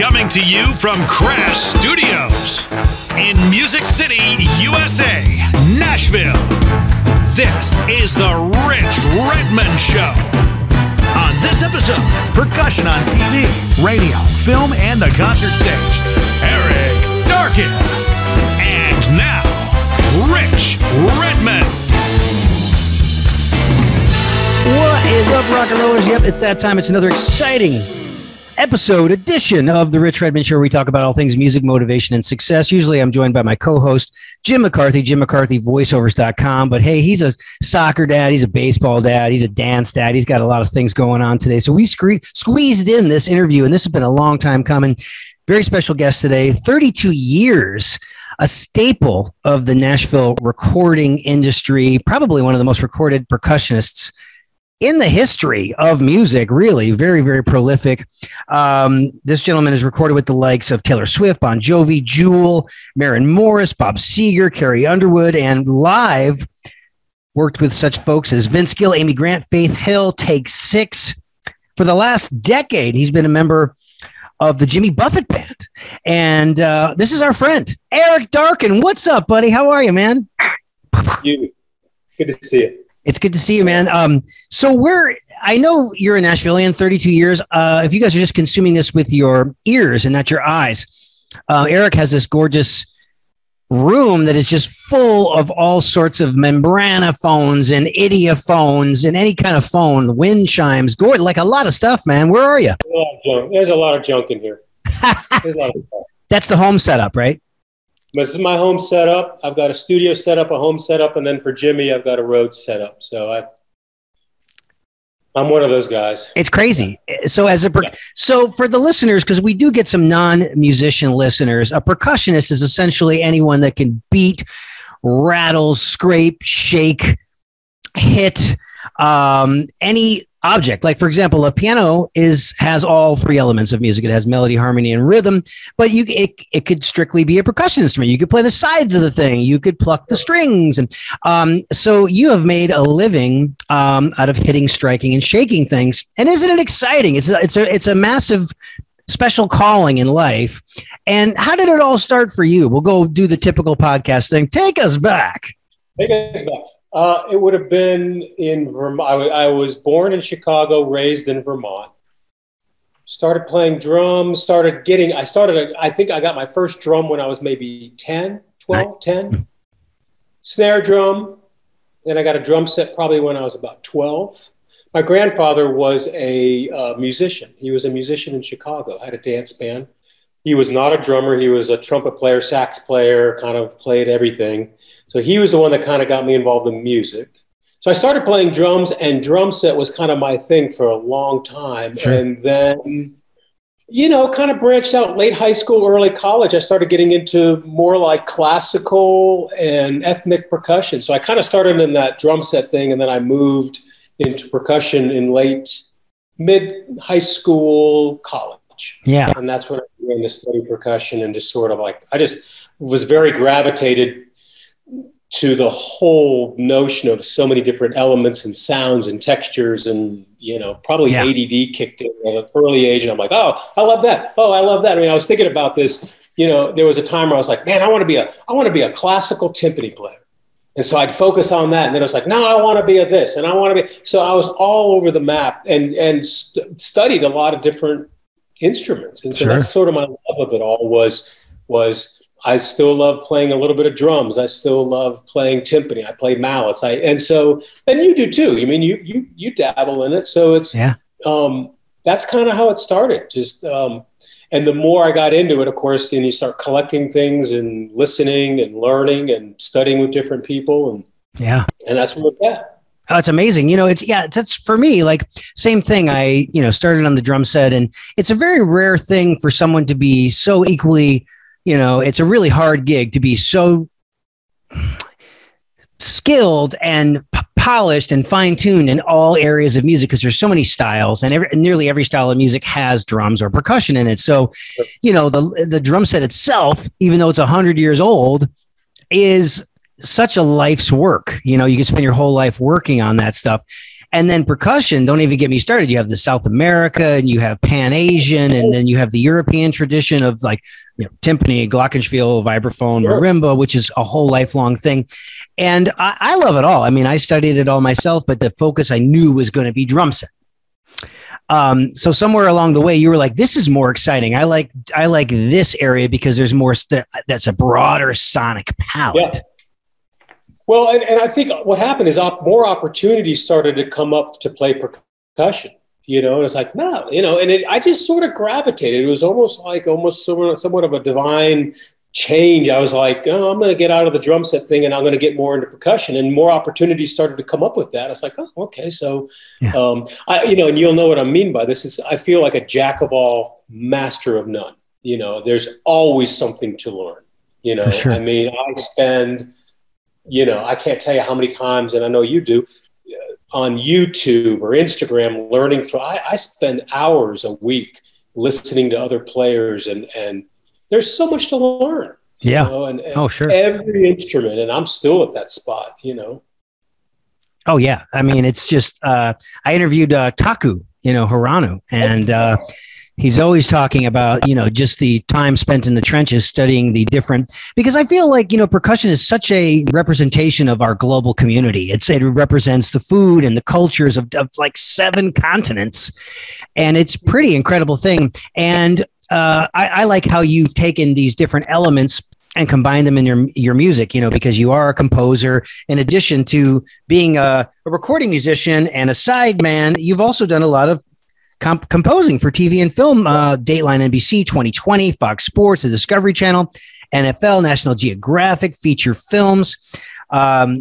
Coming to you from Crash Studios in Music City, USA, Nashville. This is the Rich Redmond Show. On this episode, percussion on TV, radio, film, and the concert stage. Eric Darken. And now, Rich Redmond. What is up, rock and rollers? Yep, it's that time. It's another exciting edition of the Rich Redmond Show, where we talk about all things music, motivation, and success. Usually I'm joined by my co-host, Jim McCarthy. Jim McCarthy, VoiceOvers.com. But hey, he's a soccer dad. He's a baseball dad. He's a dance dad. He's got a lot of things going on today. So we squeezed in this interview, and this has been a long time coming. Very special guest today, 32 years, a staple of the Nashville recording industry, probably one of the most recorded percussionists in the history of music, really. Very, very prolific. This gentleman has recorded with the likes of Taylor Swift, Bon Jovi, Jewel, Maren Morris, Bob Seger, Carrie Underwood, and live worked with such folks as Vince Gill, Amy Grant, Faith Hill, Take Six. For the last decade, he's been a member of the Jimmy Buffett Band. And this is our friend, Eric Darken. What's up, buddy? How are you, man? Good to see you. It's good to see you, man. So I know you're a Nashvilleian, 32 years. If you guys are just consuming this with your ears and not your eyes, Eric has this gorgeous room that is just full of all sorts of membranophones and idiophones and any kind of phone, wind chimes, like a lot of stuff, man. Where are you? There's a lot of junk in here. There's a lot of junk. That's the home setup, right? This is my home setup. I've got a studio setup, a home setup, and then for Jimmy, I've got a road setup. So I'm one of those guys. It's crazy. So so for the listeners, because we do get some non-musician listeners, a percussionist is essentially anyone that can beat, rattle, scrape, shake, hit any object. Like, for example, a piano has all three elements of music. It has melody, harmony, and rhythm, but it could strictly be a percussion instrument. You could play the sides of the thing. You could pluck the strings. And so you have made a living out of hitting, striking, and shaking things. And isn't it exciting? It's a massive special calling in life. And how did it all start for you? We'll go do the typical podcast thing. Take us back. Take us back. It would have been in Vermont. I was born in Chicago, raised in Vermont. Started playing drums, I think I got my first drum when I was maybe 10. Snare drum. Then I got a drum set probably when I was about 12. My grandfather was a musician. He was a musician in Chicago, had a dance band. He was not a drummer. He was a trumpet player, sax player, kind of played everything. So he was the one that kind of got me involved in music. So I started playing drums, and drum set was kind of my thing for a long time. Sure. And then, kind of branched out late high school, early college. I started getting into more like classical and ethnic percussion. So I kind of started in that drum set thing, and then I moved into percussion in mid-high school, college. Yeah. And that's when I began to study percussion and just sort of like, I just was very gravitated to the whole notion of so many different elements and sounds and textures and, probably ADD kicked in at an early age. And I'm like, oh, I love that. Oh, I love that. I mean, I was thinking about this, there was a time where I was like, man, I want to be a classical timpani player. And so I'd focus on that. And then I was like, no, I want to be a this and I want to be. So I was all over the map and studied a lot of different instruments. And so That's sort of my love of it all was I still love playing a little bit of drums. I still love playing timpani. I play mallets. And you do too. I mean, you dabble in it. So that's kind of how it started. And the more I got into it, of course, then you start collecting things and listening and learning and studying with different people. And that's what we're at. Oh, it's amazing. That's for me, like same thing. I, started on the drum set, and it's a very rare thing for someone to be so equally, it's a really hard gig to be so skilled and polished and fine tuned in all areas of music, because there's so many styles, and nearly every style of music has drums or percussion in it. So, the drum set itself, even though it's 100 years old, is such a life's work. You can spend your whole life working on that stuff. And then percussion, don't even get me started. You have the South America and you have Pan Asian, and then you have the European tradition of like, you know, timpani, glockenspiel, vibraphone, marimba, which is a whole lifelong thing. And I love it all. I mean, I studied it all myself, but the focus I knew was going to be drum set. So somewhere along the way, you were like, this is more exciting. I like this area because there's more that's a broader sonic palette. Yeah. Well, and I think what happened is more opportunities started to come up to play percussion, you know, and it's like, no, you know, and I just sort of gravitated. It was almost somewhat of a divine change. I was like, oh, I'm going to get out of the drum set thing and I'm going to get more into percussion, and more opportunities started to come up with that. I was like, oh, okay. So, yeah. You know, and you'll know what I mean by this. I feel like a jack of all, master of none. You know, there's always something to learn, you know, sure. I mean, I spend... You know, I can't tell you how many times, and I know you do, on YouTube or Instagram, learning from. I spend hours a week listening to other players, and there's so much to learn. Yeah. You know, and oh, sure. Every instrument, and I'm still at that spot, you know. Oh, yeah. I mean, it's just, I interviewed Taku, you know, Hirano, and he's always talking about, you know, just the time spent in the trenches studying the different, because I feel like, you know, percussion is such a representation of our global community. It represents the food and the cultures of like 7 continents, and it's pretty incredible thing. And I like how you've taken these different elements and combine them in your music, you know, because you are a composer. In addition to being a recording musician and a sideman, you've also done a lot of composing for TV and film, Dateline NBC, 2020, Fox Sports, the Discovery Channel, NFL, National Geographic, feature films.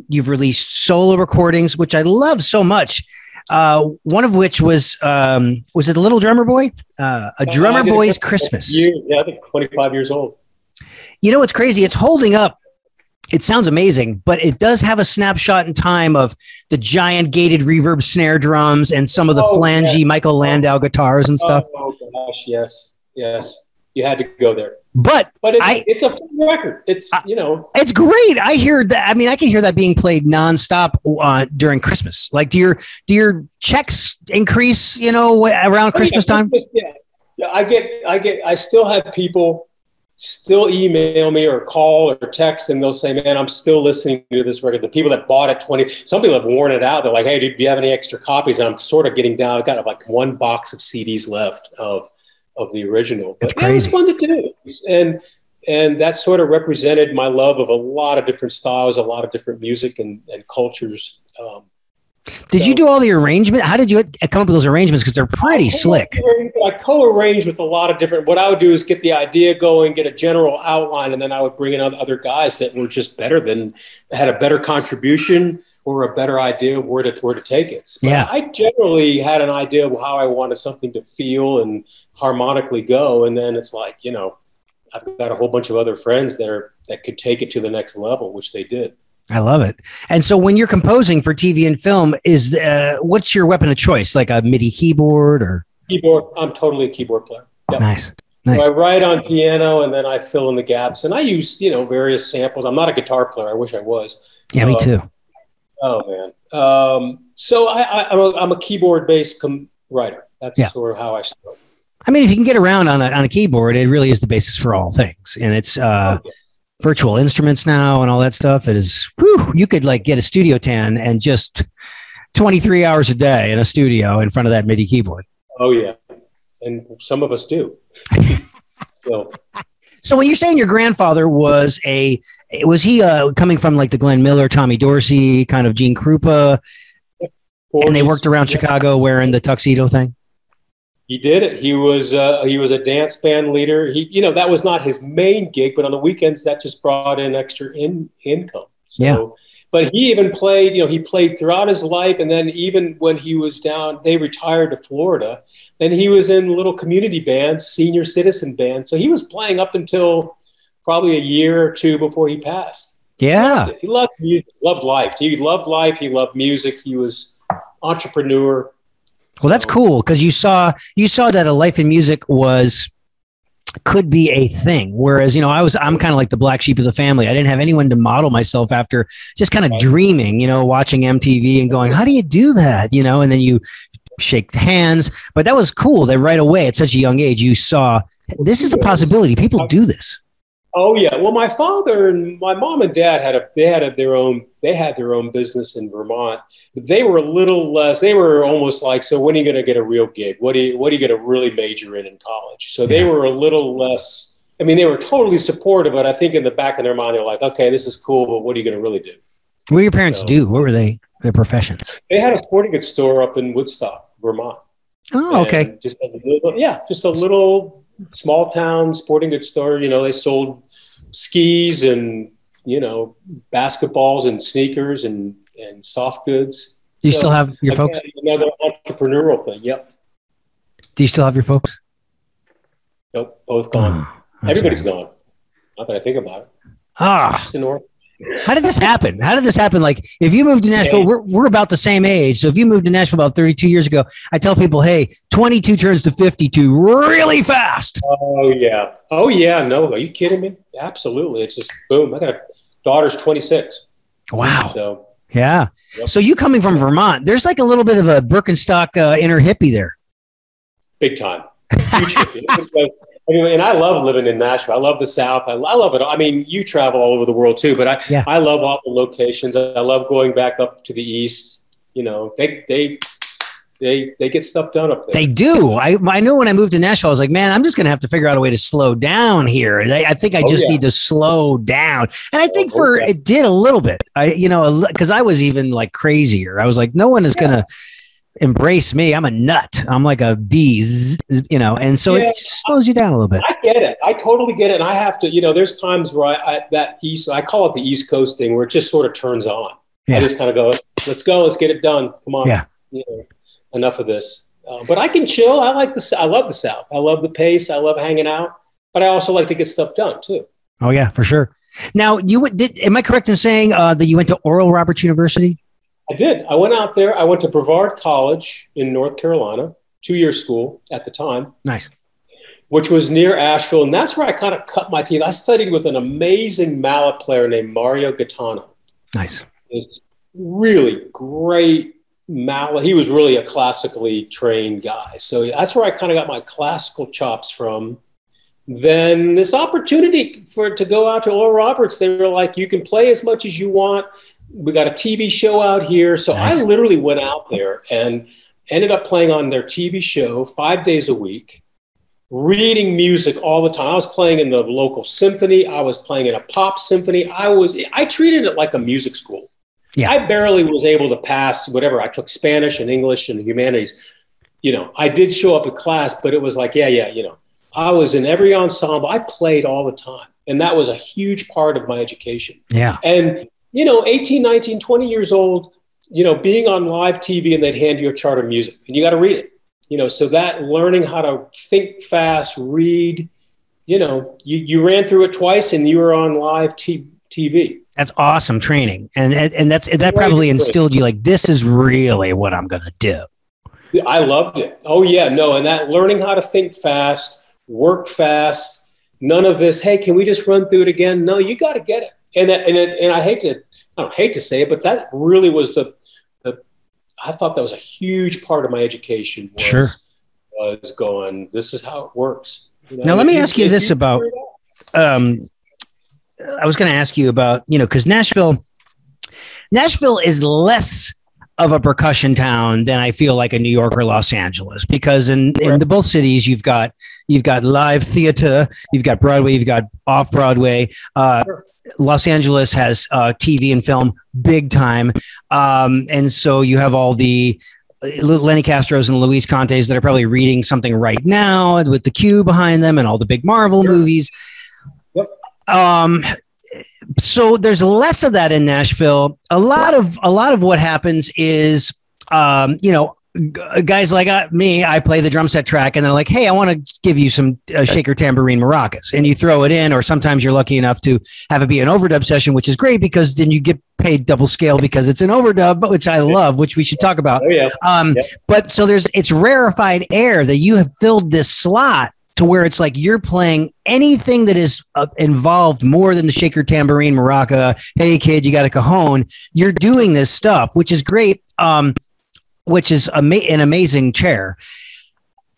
You've released solo recordings, which I love so much. One of which was it The Little Drummer Boy? A Drummer Boy's Christmas. Yeah, I think 25 years old. You know what's crazy? It's holding up. It sounds amazing, but it does have a snapshot in time of the giant gated reverb snare drums and some of the flangey Michael Landau guitars and stuff. Oh, gosh, yes. You had to go there. But it's a fun record. It's, you know. It's great. I hear that. I mean, I can hear that being played nonstop during Christmas. Like, do your checks increase, you know, around Christmas time? Yeah. I still have people still email me or call or text, and they'll say, man, I'm still listening to this record. The people that bought it, some people have worn it out. They're like, hey, do you have any extra copies? And I'm sort of getting down. I've got like one box of CDs left of the original. But it was fun to do. And that sort of represented my love of a lot of different styles, a lot of different music and cultures. Did you do all the arrangement? How did you come up with those arrangements? Because they're pretty slick. I co-arrange with a lot of different. What I would do is get the idea going, get a general outline, and then I would bring in other guys that were just better than had a better contribution or a better idea of where to take it. So yeah, I generally had an idea of how I wanted something to feel and harmonically go, and then it's like, you know, I've got a whole bunch of other friends that could take it to the next level, which they did. I love it. And so when you're composing for TV and film, is what's your weapon of choice? Like a MIDI keyboard or? Keyboard. I'm totally a keyboard player. Yep. Nice. So I write on piano and then I fill in the gaps, and I use, you know, various samples. I'm not a guitar player. I wish I was. Yeah, me too. Oh man. So I'm a keyboard based writer. That's sort of how I start. I mean, if you can get around on a keyboard, it really is the basis for all things. And it's, virtual instruments now and all that stuff. It is, you could like get a studio tan and just 23 hours a day in a studio in front of that MIDI keyboard. Oh yeah. And some of us do. So when you're saying your grandfather was he coming from like the Glenn Miller, Tommy Dorsey, kind of Gene Krupa, and they worked around Chicago wearing the tuxedo thing? He did it. He was a dance band leader. He, you know, that was not his main gig, but on the weekends that just brought in extra income. So, yeah. But he even played, you know, he played throughout his life. And then even when he was down, they retired to Florida, then he was in little community bands, senior citizen bands. So he was playing up until probably a year or two before he passed. Yeah. He loved music, loved life. He loved life. He loved music. He was entrepreneur. Well, that's cool because you saw that a life in music was could be a thing. Whereas, you know, I'm kind of like the black sheep of the family. I didn't have anyone to model myself after, just kind of dreaming, you know, watching MTV and going, how do you do that? You know, and then you shake hands. But that was cool that right away at such a young age, you saw this is a possibility. People do this. Oh yeah. Well, my father and my mom and dad had their own business in Vermont, but they were a little less, they were almost like, so when are you going to get a real gig? What are you going to really major in college? So they were a little less, I mean, they were totally supportive, but I think in the back of their mind, they're like, okay, this is cool, but what are you going to really do? What did your parents do? What were their professions? They had a sporting goods store up in Woodstock, Vermont. Oh, okay. Just a little small town sporting goods store. You know, they sold skis and, you know, basketballs and sneakers and soft goods. Do you still have your folks? Another entrepreneurial thing. Yep. Do you still have your folks? Nope. Both gone. Everybody's gone. Not that I think about it. Ah. How did this happen? Like, if you moved to Nashville, we're about the same age. So if you moved to Nashville about 32 years ago, I tell people, hey, 22 turns to 52 really fast. Oh, yeah. Oh, yeah. No, are you kidding me? Absolutely. It's just boom. I got a daughter's 26. Wow. So, yeah. Yep. So you coming from Vermont, there's like a little bit of a Birkenstock inner hippie there. Big time. Huge hippie. Anyway, and I love living in Nashville. I love the South. I love it. I mean, you travel all over the world too, but I love all the locations. I love going back up to the East. You know, they get stuff done up there. They do. I know when I moved to Nashville, I was like, man, I'm just going to have to figure out a way to slow down here. I think I just need to slow down. And I think it did a little bit, because I was even like crazier. I was like, no one is going to embrace me. I'm a nut. I'm like a bees, you know, and so it slows you down a little bit. I get it. I totally get it. And I have to, you know, there's times where I call it the East Coast thing, where it just sort of turns on. Yeah. I just kind of go, let's go. Let's get it done. Come on. Yeah. You know, enough of this. But I can chill. I love the South. I love the pace. I love hanging out, but I also like to get stuff done too. Oh yeah, for sure. Now am I correct in saying that you went to Oral Roberts University? I did. I went out there. I went to Brevard College in North Carolina, two-year school at the time. Nice. Which was near Asheville. And that's where I kind of cut my teeth. I studied with an amazing mallet player named Mario Gaetano. Nice. Really great mallet. He was really a classically trained guy. So that's where I kind of got my classical chops from. Then this opportunity to go out to Oral Roberts, they were like, you can play as much as you want. We got a TV show out here. So nice. I literally went out there and ended up playing on their TV show 5 days a week, reading music all the time. I was playing in the local symphony. I was playing in a pop symphony. I treated it like a music school. Yeah. I barely was able to pass whatever. I took Spanish and English and humanities. You know, I did show up at class, but it was like, you know, I was in every ensemble. I played all the time. And that was a huge part of my education. Yeah. And, you know, 18, 19, 20 years old, you know, being on live TV and they'd hand you a chart of music and you got to read it, you know, so that learning how to think fast, read, you know, you ran through it twice and you were on live TV. That's awesome training. And that probably instilled you like, this is really what I'm going to do. I loved it. Oh yeah. No. And that learning how to think fast, work fast, none of this, hey, can we just run through it again? No, you got to get it. And I don't hate to say it, but that really was I thought that was a huge part of my education. Was going, this is how it works. You know? Now, let me ask you this about, I was going to ask you about, you know, because Nashville is less of a percussion town than I feel like a New York or Los Angeles, because in the both cities you've got live theater, you've got Broadway, you've got off Broadway. Los Angeles has TV and film big time, and so you have all the Lenny Castros and Luis Contes that are probably reading something right now with the Q behind them and all the big Marvel movies. Yep. So there's less of that in Nashville. A lot of what happens is, you know, guys like me, I play the drum set track and they're like, hey, I want to give you some shaker tambourine maracas, and you throw it in, or sometimes you're lucky enough to have it be an overdub session, which is great because then you get paid double scale because it's an overdub, which I love, which we should talk about. But so it's rarefied air that you have filled this slot to where it's like you're playing anything that is involved more than the shaker, tambourine, maraca, hey kid, you got a cajon. You're doing this stuff, which is great, which is an amazing chair.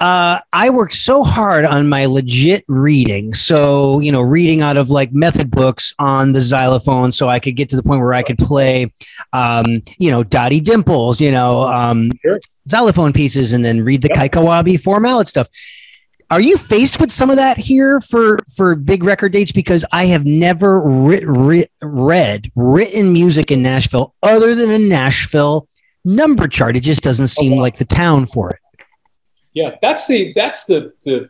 I worked so hard on my legit reading. So, you know, reading out of like method books on the xylophone so I could get to the point where I could play, you know, Dottie Dimples, you know, sure. Xylophone pieces and then read the Kaikawabi four mallet stuff. Are you faced with some of that here for big record dates? Because I have never read written music in Nashville other than a Nashville number chart. It just doesn't seem like the town for it. Yeah, that's the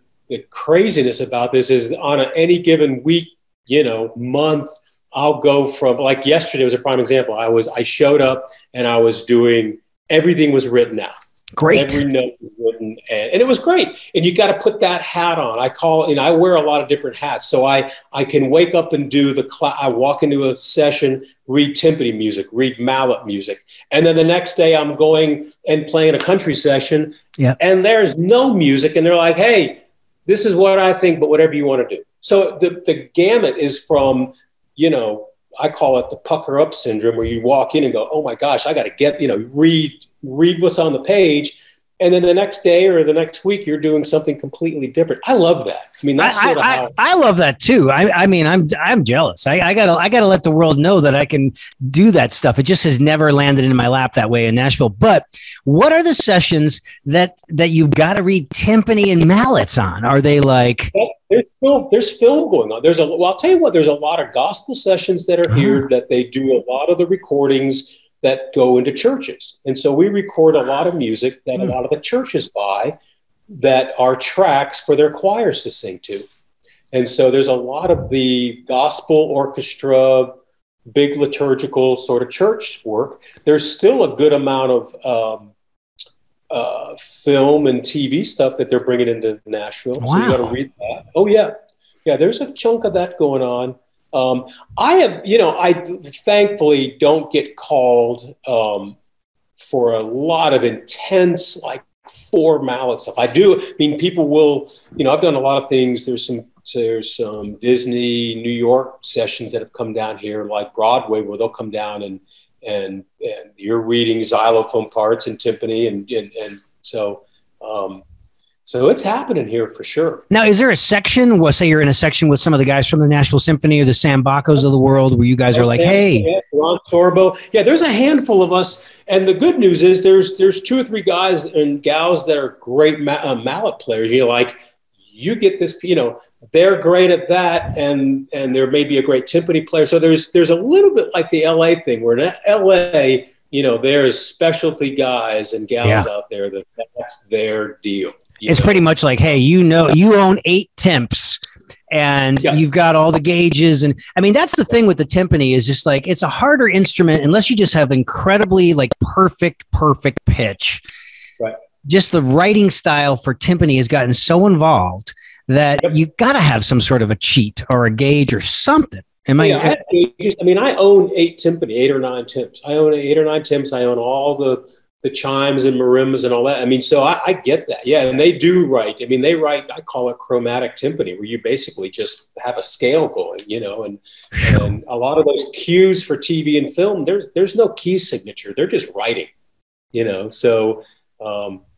craziness about this is on any given week, you know, month, I'll go from, like yesterday was a prime example. I showed up and I was doing, everything was written out. Great. Every note was written, and it was great. And you got to put that hat on. I wear a lot of different hats. So I can wake up and do the class. I walk into a session, read timpani music, read mallet music. And then the next day I'm going and playing a country session. Yeah. And there's no music. And they're like, hey, this is what I think, but whatever you want to do. So the gamut is from, you know, I call it the pucker up syndrome, where you walk in and go, oh my gosh, I got to get, you know, read what's on the page. And then the next day or the next week, you're doing something completely different. I love that. I mean, that's sort of how I love that too. I mean, I'm jealous. I gotta let the world know that I can do that stuff. It just has never landed in my lap that way in Nashville. But what are the sessions that you've got to read timpani and mallets on? Are they like? There's film going on. Well, I'll tell you what. There's a lot of gospel sessions that are here that they do a lot of the recordings that go into churches. And so we record a lot of music that a lot of the churches buy that are tracks for their choirs to sing to. And so there's a lot of the gospel orchestra, big liturgical sort of church work. There's still a good amount of film and TV stuff that they're bringing into Nashville. Wow. So you got to read that. Oh, yeah. Yeah, there's a chunk of that going on. I thankfully don't get called for a lot of intense, like four mallet stuff. I do. I mean, people will, you know, I've done a lot of things. There's some Disney, New York sessions that have come down here, like Broadway, where they'll come down and you're reading xylophone parts and timpani. So it's happening here for sure. Now, is there a section? Well, say you're in a section with some of the guys from the Nashville Symphony or the Sambacos of the world where you guys are like, hey. Ron Sorbo. Yeah, there's a handful of us. And the good news is there's two or three guys and gals that are great mallet players. You know, like you get this, you know, they're great at that. And there may be a great timpani player. So there's a little bit like the L.A. thing where in L.A., you know, there's specialty guys and gals out there that's their deal. It's pretty much like, hey, you know, you own 8 temps and you've got all the gauges. And I mean, that's the thing with the timpani is just like it's a harder instrument unless you just have incredibly like perfect pitch. Right. Just the writing style for timpani has gotten so involved that you got to have some sort of a cheat or a gauge or something. I own 8 timpani, 8 or 9 temps. I own 8 or 9 temps. I own all the chimes and marimbas and all that. I mean, so I get that. Yeah. And they do write. I mean, they write, I call it chromatic timpani, where you basically just have a scale going, you know, and a lot of those cues for TV and film, there's no key signature. They're just writing, you know, so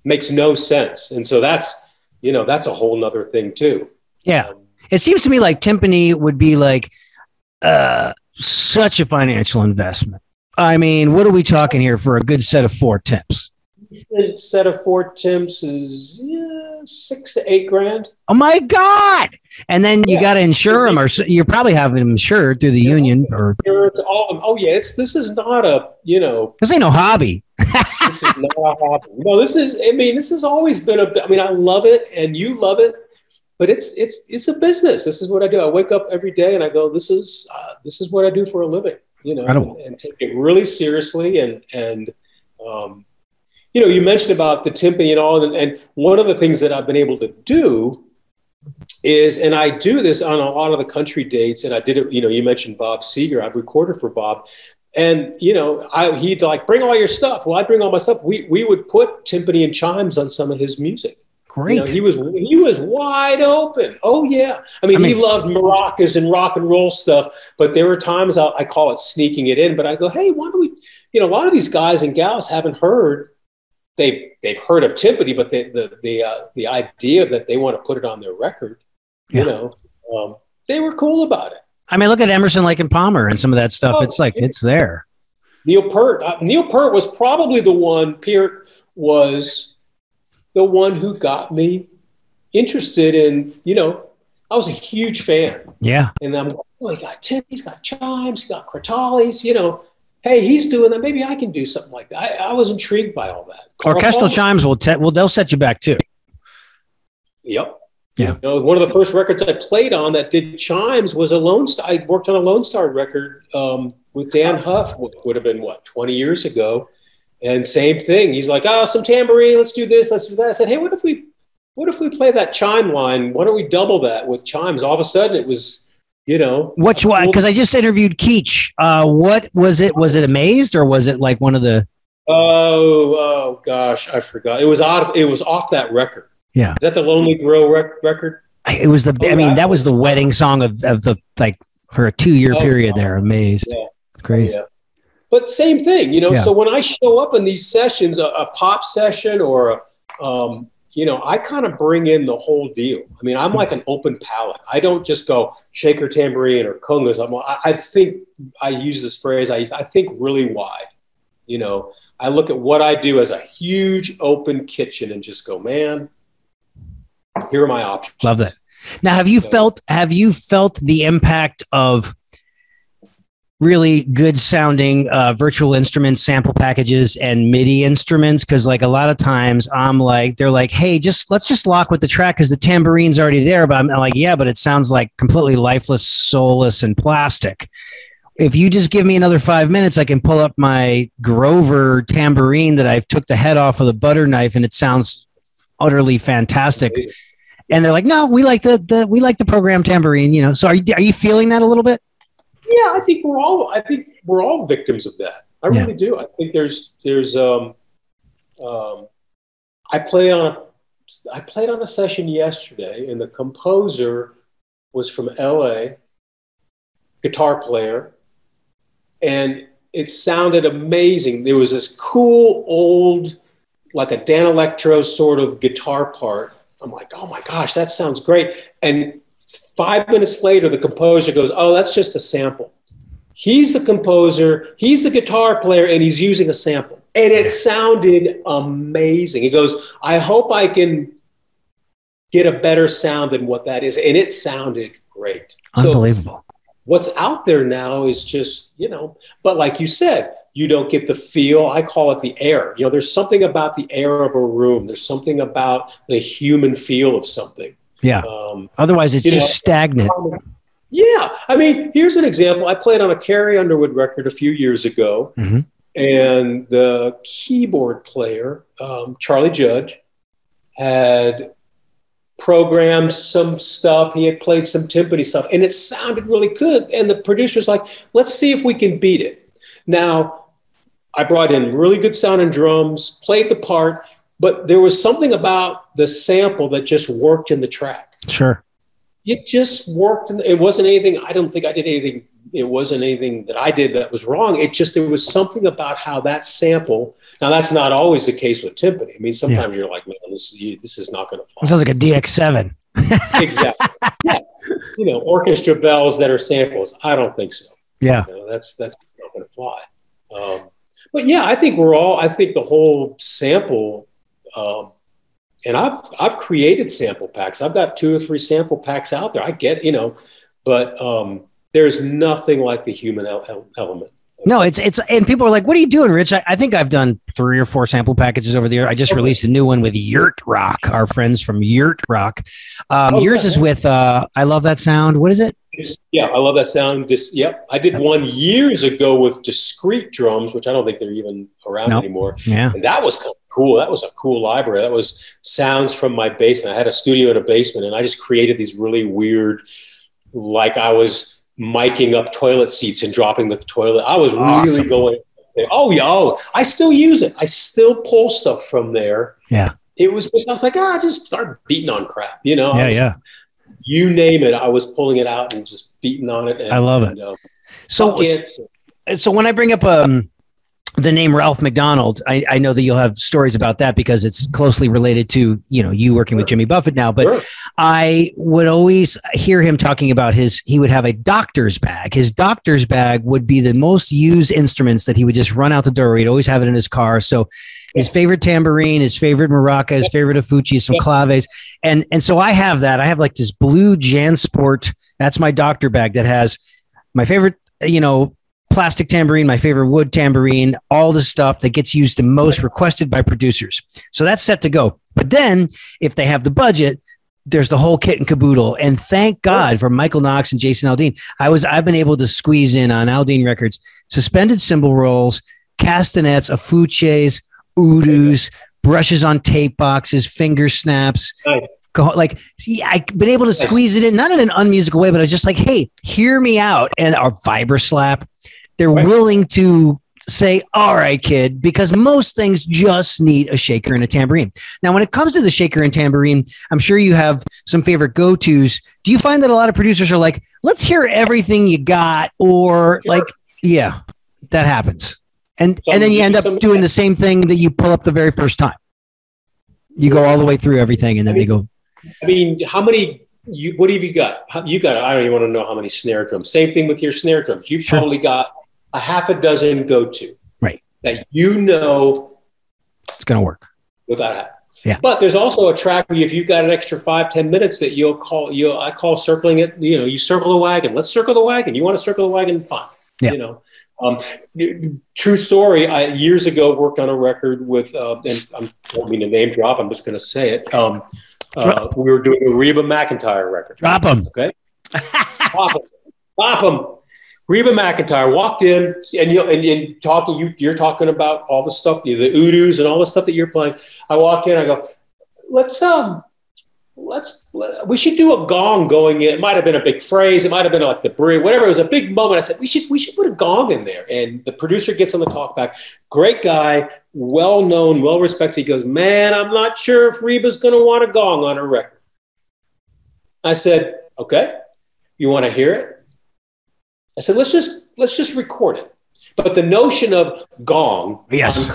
makes no sense. And so that's, you know, that's a whole nother thing too. Yeah. It seems to me like timpani would be like such a financial investment. I mean, what are we talking here for a good set of 4 temps? A set of 4 temps is $6,000 to $8,000. Oh my God. And then you got to insure them, or you're probably having them insured through the union. Or this is not a, you know. This ain't no hobby. This is not a hobby. No, this has always been I love it and you love it. But it's a business. This is what I do. I wake up every day and I go, this is what I do for a living. You know, and take it really seriously. And you know, you mentioned about the timpani and all. And one of the things that I've been able to do is, and I do this on a lot of the country dates. And I did it, you know, you mentioned Bob Seger. I've recorded for Bob. And, you know, he'd like, bring all your stuff. Well, I'd bring all my stuff. We would put timpani and chimes on some of his music. great. You know, he was wide open. Oh yeah, I mean, he loved maracas and rock and roll stuff. But there were times I call it sneaking it in. But I go, hey, why don't we? You know, a lot of these guys and gals haven't heard. They've heard of timpani, but the idea that they want to put it on their record, yeah. You know, they were cool about it. I mean, look at Emerson, Lake and Palmer and some of that stuff. Oh, it's like it's there. Neil Peart. Neil Peart was probably the one. Peart was the one who got me interested in, you know, I was a huge fan. Yeah. And I'm like, oh, he got timpani, he's got chimes, he's got crotales, you know. Hey, he's doing that. Maybe I can do something like that. I was intrigued by all that. Orchestral chimes they'll set you back too. Yep. Yeah. You know, one of the first records I played on that did chimes was a Lone Star. I worked on a Lone Star record with Dan Huff, would have been, what, 20 years ago. And same thing. He's like, oh, some tambourine. Let's do this. Let's do that. I said, hey, what if we play that chime line? Why don't we double that with chimes? All of a sudden it was, you know. Which one? Because I just interviewed Keach. What was it? Was it Amazed or was it like one of the? Oh gosh, I forgot. It was off that record. Yeah. Is that the Lonely Girl record? It was the, I mean, that was the wedding song of the, like, for a 2-year period there. Amazed. Yeah. Crazy. Yeah. But same thing, you know, yeah. So when I show up in these sessions, a pop session or, you know, I kind of bring in the whole deal. I mean, I'm like an open palette. I don't just go shaker tambourine or congas. I think I use this phrase. I think really wide, you know, I look at what I do as a huge open kitchen and just go, man, here are my options. Love that. Now, have you felt the impact of really good sounding virtual instruments, sample packages, and MIDI instruments? Because like a lot of times I'm like, they're like, hey, let's just lock with the track because the tambourine's already there. But I'm like, yeah, but it sounds like completely lifeless, soulless, and plastic. If you just give me another 5 minutes, I can pull up my Grover tambourine that I've took the head off with a butter knife, and it sounds utterly fantastic. And they're like, no, we like the program tambourine, you know. So are you feeling that a little bit? Yeah, I think we're all victims of that. I really do. I think there's I played on a session yesterday, and the composer was from LA, guitar player, and it sounded amazing. There was this cool old, like a Dan Electro sort of guitar part. I'm like, oh my gosh, that sounds great. And 5 minutes later, the composer goes, oh, that's just a sample. He's the composer, he's the guitar player, and he's using a sample. And it sounded amazing. He goes, I hope I can get a better sound than what that is. And it sounded great. Unbelievable. So what's out there now is just, you know, but like you said, you don't get the feel. I call it the air. You know, there's something about the air of a room. There's something about the human feel of something. Yeah. Otherwise, it's just stagnant. Yeah. I mean, here's an example. I played on a Carrie Underwood record a few years ago. Mm-hmm. And the keyboard player, Charlie Judge, had programmed some stuff. He had played some timpani stuff. And it sounded really good. And the producer's like, let's see if we can beat it. Now, I brought in really good sound and drums, played the part, but there was something about the sample that just worked in the track. Sure. It just worked. It wasn't anything. I don't think I did anything. It wasn't anything that I did that was wrong. It just, there was something about how that sample. Now that's not always the case with timpani. I mean, sometimes you're like, man, this is not going to fly. It sounds like a DX7. Exactly. Yeah. You know, orchestra bells that are samples. I don't think so. Yeah. You know, that's not going to fly. But yeah, I think the whole sample, and I've created sample packs. I've got 2 or 3 sample packs out there. I get, you know, but there's nothing like the human element. No, it's and people are like, what are you doing, Rich? I think I've done 3 or 4 sample packages over the year. I just released a new one with Yurt Rock, our friends from Yurt Rock. Yours is with I Love That Sound. What is it? Yeah, I Love That Sound. Yep. I did one years ago with Discrete Drums, which I don't think they're even around anymore. Yeah. And that was cool. That was a cool library. That was sounds from my basement. I had a studio in a basement, and I just created these really weird, like I was miking up toilet seats and dropping the toilet. I was really going, I still use it. I still pull stuff from there. Yeah. it was just, I was like, just start beating on crap, you know? You name it, I was pulling it out and just beating on it. And, I love it. You know, so when I bring up the name Ralph McDonald, I know that you'll have stories about that because it's closely related to, you know, you working with Jimmy Buffett now, but I would always hear him talking about he would have a doctor's bag. His doctor's bag would be the most used instruments that he would just run out the door. He'd always have it in his car. So his favorite tambourine, his favorite maraca, his favorite afuchi, some claves. And so I have that. I have like this blue JanSport. That's my doctor bag that has my favorite, you know, plastic tambourine, my favorite wood tambourine, all the stuff that gets used the most, requested by producers. So that's set to go. But then if they have the budget, there's the whole kit and caboodle. And thank God for Michael Knox and Jason Aldean. I've been able to squeeze in on Aldean Records, suspended cymbal rolls, castanets, afuches, udus, brushes on tape boxes, finger snaps. Like, see, I've been able to squeeze it in, not in an unmusical way, but I was just like, hey, hear me out. And our Viber Slap, they're willing to say, all right, kid, because most things just need a shaker and a tambourine. Now, when it comes to the shaker and tambourine, I'm sure you have some favorite go-tos. Do you find that a lot of producers are like, let's hear everything you got, or like, yeah, that happens. And then you end up doing the same thing that you pull up the very first time. You go all the way through everything, and then they go. I mean, how many? What have you got? I don't even want to know how many snare drums. Same thing with your snare drums. You've probably got a half a dozen go-to, right? That you know it's going to work. Without that, but there's also a track where if you've got an extra 5-10 minutes that I call circling it. You know, you circle the wagon. Let's circle the wagon. You want to circle the wagon? Fine. Yeah. You know. True story. I years ago worked on a record with, and I don't mean to name drop. I'm just going to say it. We were doing a Reba McEntire record. Drop them. Okay. Pop them. Pop them. Reba McEntire walked in, and talking. You're talking about all the stuff, the udus and all the stuff that you're playing. I walk in. I go, we should do a gong going in. It might have been a big phrase. It might have been like the bridge, whatever. It was a big moment. I said, we should put a gong in there. And the producer gets on the talkback. Great guy, well-known, well-respected. He goes, man, I'm not sure if Reba's going to want a gong on her record. I said, okay, you want to hear it? I said, let's just record it. But the notion of gong. Yes.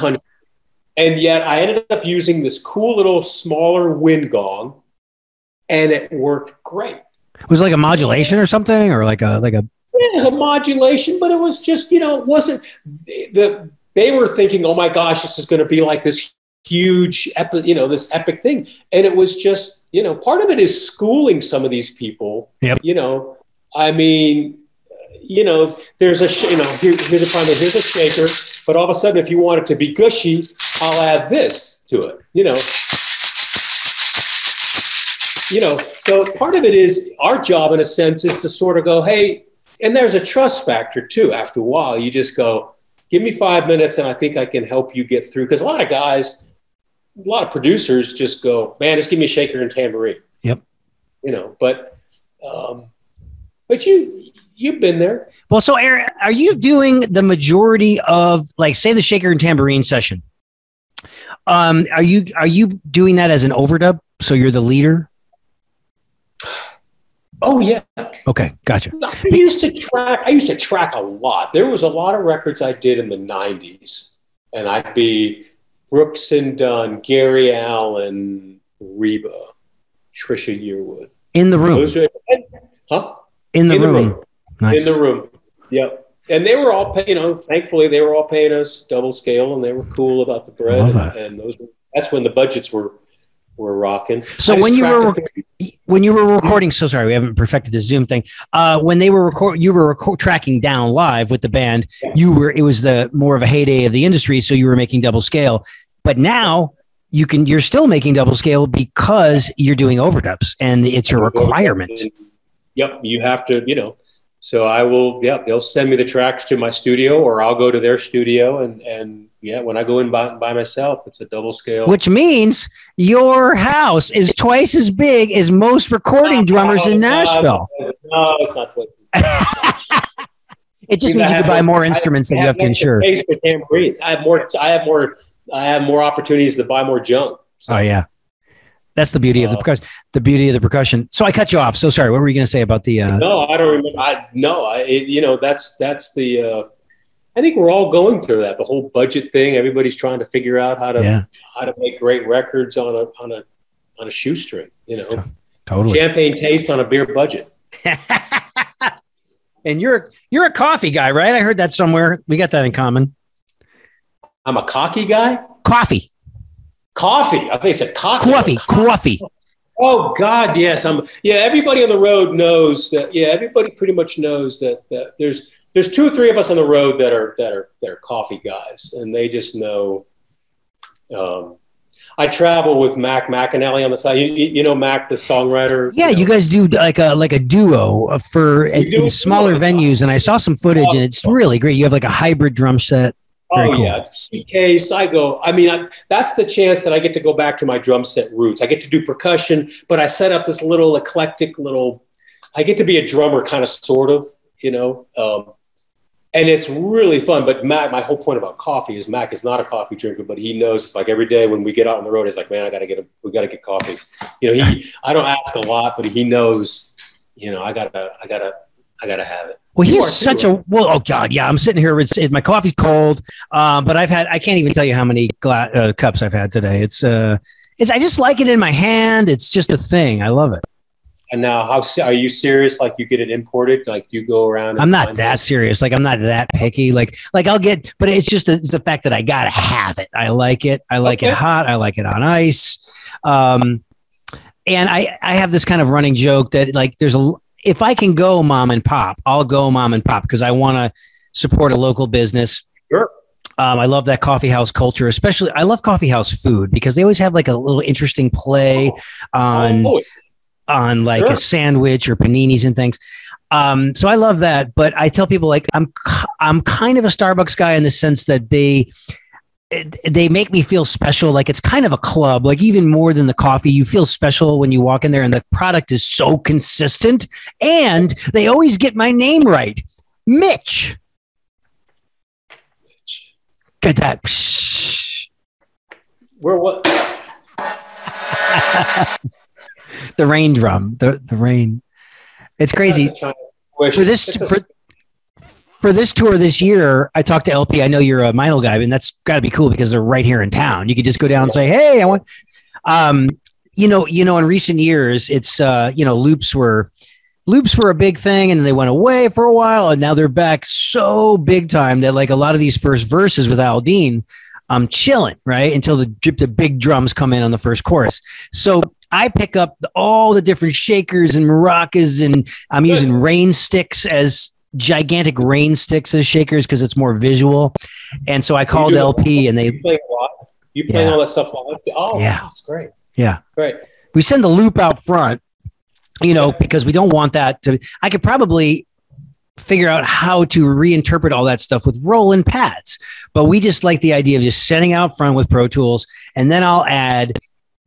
And yet I ended up using this cool little smaller wind gong. And it worked great. It was like a modulation or something, or like a yeah, a modulation, but it was just, you know, it wasn't they were thinking, oh my gosh, this is going to be like this huge epic, you know, this epic thing. And it was just, you know, part of it is schooling some of these people. Yep. You know, I mean, you know, there's a, you know, here's a problem, here's a shaker, but all of a sudden, if you want it to be gushy, I'll add this to it, you know. You know, so part of it is our job, in a sense, is to sort of go, hey, and there's a trust factor, too. After a while, you just go, give me 5 minutes and I think I can help you get through. Because a lot of guys, a lot of producers just go, man, just give me a shaker and tambourine. Yep. You know, but you've been there. Well, so, Aaron, are you doing the majority of, like, say, the shaker and tambourine session? Are you doing that as an overdub? So you're the leader? Oh yeah. Okay, gotcha. I used to track a lot. There was a lot of records I did in the 90s, and I'd be Brooks and Dunn, Gary Allen, Reba, Trisha Yearwood. In the room. In the room. Nice. In the room. Yep. And they were all paying, you know, thankfully they were all paying us double scale, and they were cool about the bread. And that's when the budgets were rocking. So when you were recording, so sorry, we haven't perfected the Zoom thing. When they were tracking down live with the band, it was the more of a heyday of the industry. So you were making double scale, but now you're still making double scale because you're doing overdubs and it's a requirement. Yep. You have to, you know, so I will, yeah, they'll send me the tracks to my studio, or I'll go to their studio and yeah, when I go in by myself, it's a double scale. Which means your house is twice as big as most recording drummers in Nashville. No, it's not twice as big. It just means you can buy more instruments than you have to insure. I have more opportunities to buy more junk. So. Oh, yeah. That's the beauty of the percussion. So I cut you off. So sorry. What were you going to say about the? No, I don't remember. That's the. I think we're all going through that. The whole budget thing. Everybody's trying to figure out how to make great records on a shoestring. You know, totally champagne taste on a beer budget. And you're a coffee guy, right? I heard that somewhere. We got that in common. I'm a cocky guy. Coffee. I think it's a coffee. Oh God, yes. Everybody on the road knows that. Yeah, everybody pretty much knows that there's two or three of us on the road that are coffee guys, and they just know. I travel with Mac McAnally on the side. You know Mac, the songwriter. Yeah, you guys do like a duo for in smaller venues, and I saw some footage, and it's really great. You have like a hybrid drum set. Very cool. Yeah, suitcase. That's the chance that I get to go back to my drum set roots. I get to do percussion, but I set up this little eclectic I get to be a drummer kind of sort of, you know, and it's really fun. But Mac, my whole point about coffee is Mac is not a coffee drinker, but he knows it's like every day when we get out on the road, he's like, man, we got to get coffee. You know, I don't ask a lot, but he knows, you know, I gotta have it. Well, he's such a, well, oh God. Yeah. I'm sitting here with my coffee's cold. But I can't even tell you how many cups I've had today. I just like it in my hand. It's just a thing. I love it. And now are you serious? Like you get it imported? Like you go around. I'm not that serious. Like I'm not that picky. Like I'll get, but it's just the fact that I got to have it. I like it. I like it hot. I like it on ice. And I have this kind of running joke that like if I can go mom and pop, I'll go mom and pop because I want to support a local business. Sure. I love that coffee house culture, especially. I love coffee house food because they always have like a little interesting play on like a sandwich or paninis and things. So I love that. But I tell people like I'm kind of a Starbucks guy in the sense that they make me feel special. Like it's kind of a club, like even more than the coffee, you feel special when you walk in there and the product is so consistent and they always get my name right. Mitch. Get that. Where what? The rain drum, the rain. It's crazy. For this tour this year, I talked to LP. I know you're a Meinl guy, and that's got to be cool because they're right here in town. You could just go down and say, "Hey, I want." In recent years, it's loops were a big thing, and they went away for a while, and now they're back so big time that like a lot of these first verses with Aldean, I'm chilling right until the big drums come in on the first chorus. So I pick up all the different shakers and maracas, and I'm using rain sticks as gigantic rain sticks as shakers because it's more visual. And so I called LP and they play a lot. You play all that stuff live? Oh yeah, that's great. Yeah, great. We send the loop out front, you know, because we don't want that to. I could probably figure out how to reinterpret all that stuff with rolling pads, but we just like the idea of just setting out front with Pro Tools, and then I'll add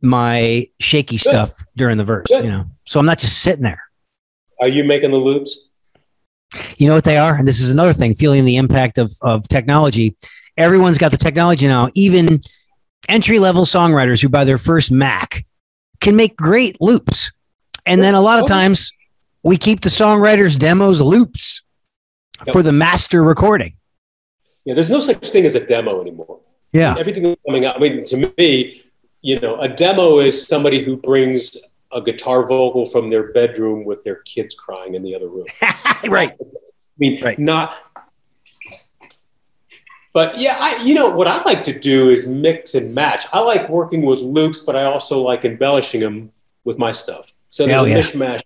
my shaky stuff during the verse. You know, so I'm not just sitting there. Are you making the loops? You know what they are? And this is another thing, feeling the impact of technology. Everyone's got the technology now. Even entry-level songwriters who buy their first Mac can make great loops. And then a lot of times we keep the songwriters' demos loops for the master recording. Yeah, there's no such thing as a demo anymore. Yeah. I mean, everything is coming out. I mean, to me, you know, a demo is somebody who brings a guitar vocal from their bedroom with their kids crying in the other room. Right. I mean, but yeah, you know, what I like to do is mix and match. I like working with loops, but I also like embellishing them with my stuff. So there's a mishmash.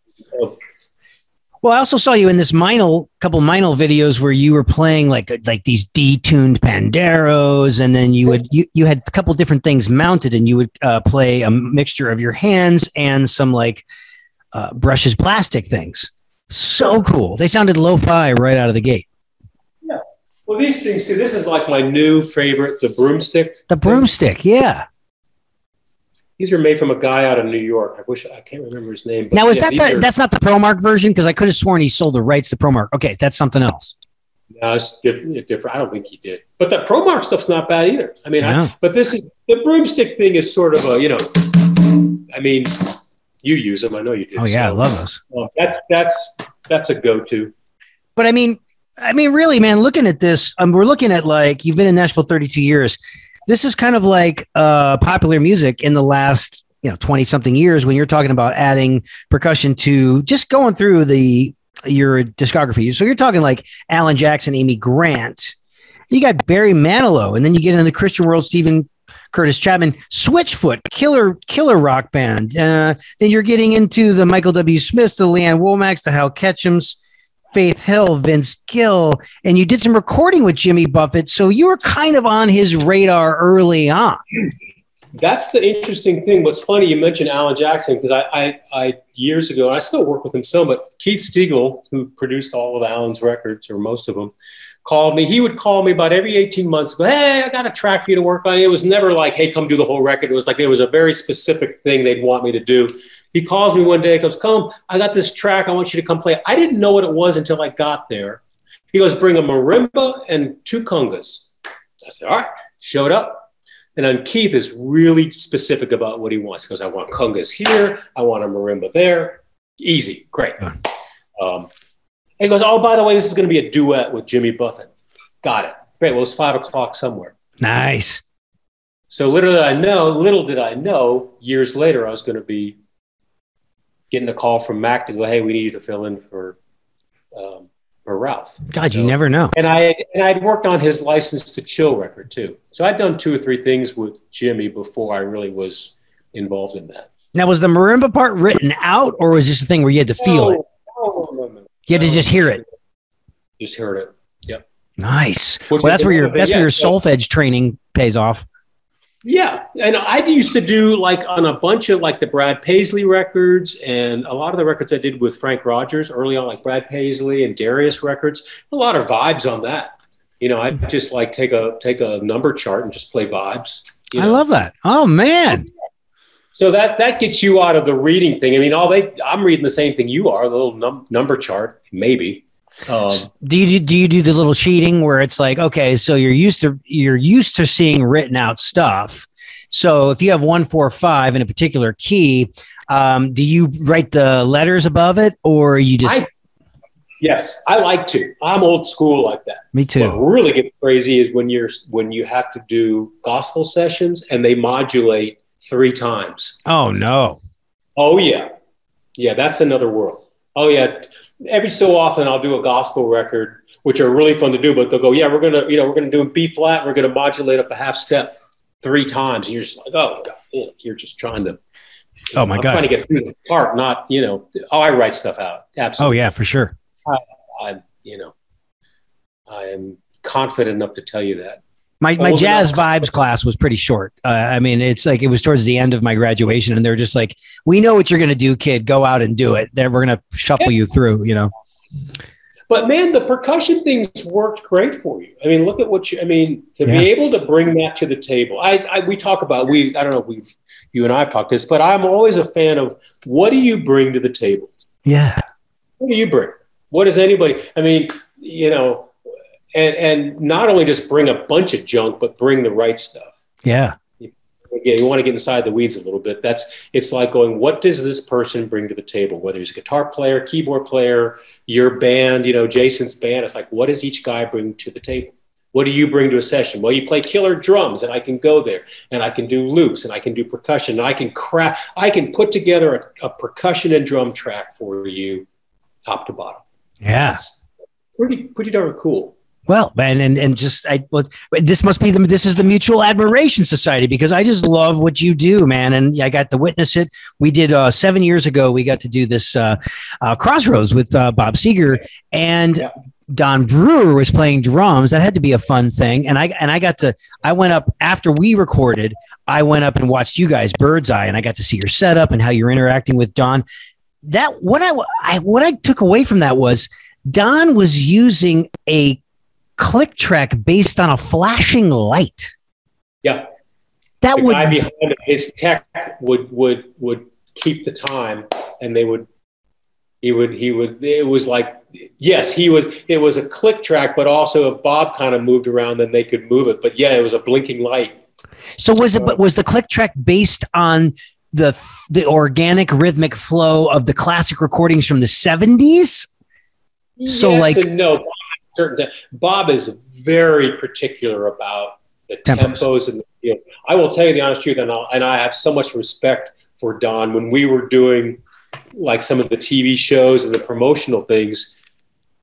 Well, I also saw you in this couple Meinl videos where you were playing like these detuned panderos, and then you had a couple different things mounted, and you would play a mixture of your hands and some like brushes, plastic things. So cool! They sounded lo-fi right out of the gate. Yeah. Well, these things. See, this is like my new favorite, the broomstick. The broomstick, yeah. These are made from a guy out of New York. I can't remember his name. But now, that's not the ProMark version? Because I could have sworn he sold the rights to ProMark. Okay, that's something else. No, it's different. I don't think he did. But the ProMark stuff's not bad either. I mean, but the broomstick thing is sort of a, you know, I mean, you use them. I know you do. Oh yeah, so, I love those. That's a go-to. But I mean, really, man, looking at this, we're looking at, like, you've been in Nashville 32 years. This is kind of like popular music in the last, 20 something years, when you're talking about adding percussion to just going through your discography. So you're talking like Alan Jackson, Amy Grant, you got Barry Manilow, and then you get into the Christian world, Stephen Curtis Chapman, Switchfoot, killer rock band. Then you're getting into the Michael W. Smiths, the Leanne Womack's, the Hal Ketchums, Faith Hill, Vince Gill, and you did some recording with Jimmy Buffett. So you were kind of on his radar early on. That's the interesting thing. What's funny, you mentioned Alan Jackson, because I years ago, and I still work with him some, but Keith Stegall, who produced all of Alan's records, or most of them, called me. He would call me about every 18 months, go, hey, I got a track for you to work on. It was never like, hey, come do the whole record. It was like, there was a very specific thing they'd want me to do. He calls me one day, goes, come, I got this track. I want you to come play. I didn't know what it was until I got there. He goes, bring a marimba and two congas. I said, all right, showed up. And then Keith is really specific about what he wants. He goes, I want congas here. I want a marimba there. Easy. Great. And he goes, oh, by the way, this is going to be a duet with Jimmy Buffett. Got it. Great. Well, it's 5 o'clock somewhere. Nice. So little did I know, years later, I was going to be getting a call from Mac to go, hey, we need you to fill in for Ralph. God, so, you never know. And I'd worked on his License to Chill record too. So I'd done two or three things with Jimmy before I really was involved in that. Now, was the marimba part written out, or was this a thing where you had to feel it? No. You had to just hear it. Just heard it. Yep. Nice. Well, that's where your solfege training pays off. Yeah. And I used to do, like, on a bunch of, like, the Brad Paisley records and a lot of the records I did with Frank Rogers early on, like Brad Paisley and Darius records, a lot of vibes on that. I'd just, like, take a number chart and just play vibes. I love that. Oh man. So that gets you out of the reading thing. I mean, I'm reading the same thing you are, the little number chart, maybe. Do you do the little cheating where it's like, okay, so you're used to seeing written out stuff. So if you have 1, 4, 5 in a particular key, do you write the letters above it, or you just? Yes, I like to. I'm old school like that. Me too. What really gets crazy is when you have to do gospel sessions and they modulate 3 times. Oh no. Oh yeah, yeah. That's another world. Oh yeah. Every so often I'll do a gospel record, which are really fun to do, but they'll go, yeah, we're going to do a B flat. We're going to modulate up a half step 3 times. And you're just like, oh God, you're just trying to, trying to get through the part, not, I write stuff out. Absolutely. Oh yeah, for sure. I am confident enough to tell you that. My jazz vibes class was pretty short. It's like, it was towards the end of my graduation, and they're just like, "We know what you're going to do, kid. Go out and do it. Then we're going to shuffle you through." But man, the percussion things worked great for you. I mean, look at what you. I mean, to be able to bring that to the table. I don't know if you and I have talked this, but I'm always a fan of what do you bring to the table? Yeah. What do you bring? What does anybody? I mean, And not only just bring a bunch of junk, but bring the right stuff. Yeah. Again, you want to get inside the weeds a little bit. It's like going, what does this person bring to the table? Whether he's a guitar player, keyboard player, your band, Jason's band. It's like, what does each guy bring to the table? What do you bring to a session? Well, you play killer drums, and I can go there, and I can do loops, and I can do percussion, and I can put together a percussion and drum track for you, top to bottom. Yeah. That's pretty darn cool. Well, man, this is the Mutual Admiration Society, because I just love what you do, man. And I got to witness it. We did 7 years ago. We got to do this Crossroads with Bob Seger, and Don Brewer was playing drums. That had to be a fun thing. And I went up after we recorded. I went up and watched you guys bird's eye, and I got to see your setup and how you're interacting with Don. That what I took away from that was Don was using a click track based on a flashing light. Yeah. That the guy behind him, his tech would keep the time, and it was a click track, but also if Bob kind of moved around, then they could move it. But yeah, it was a blinking light. So was the click track based on the organic rhythmic flow of the classic recordings from the 70s. Yes, so like, and no, Bob is very particular about the tempos and the, you know, I will tell you the honest truth, and I have so much respect for Don. When we were doing like some of the TV shows and the promotional things,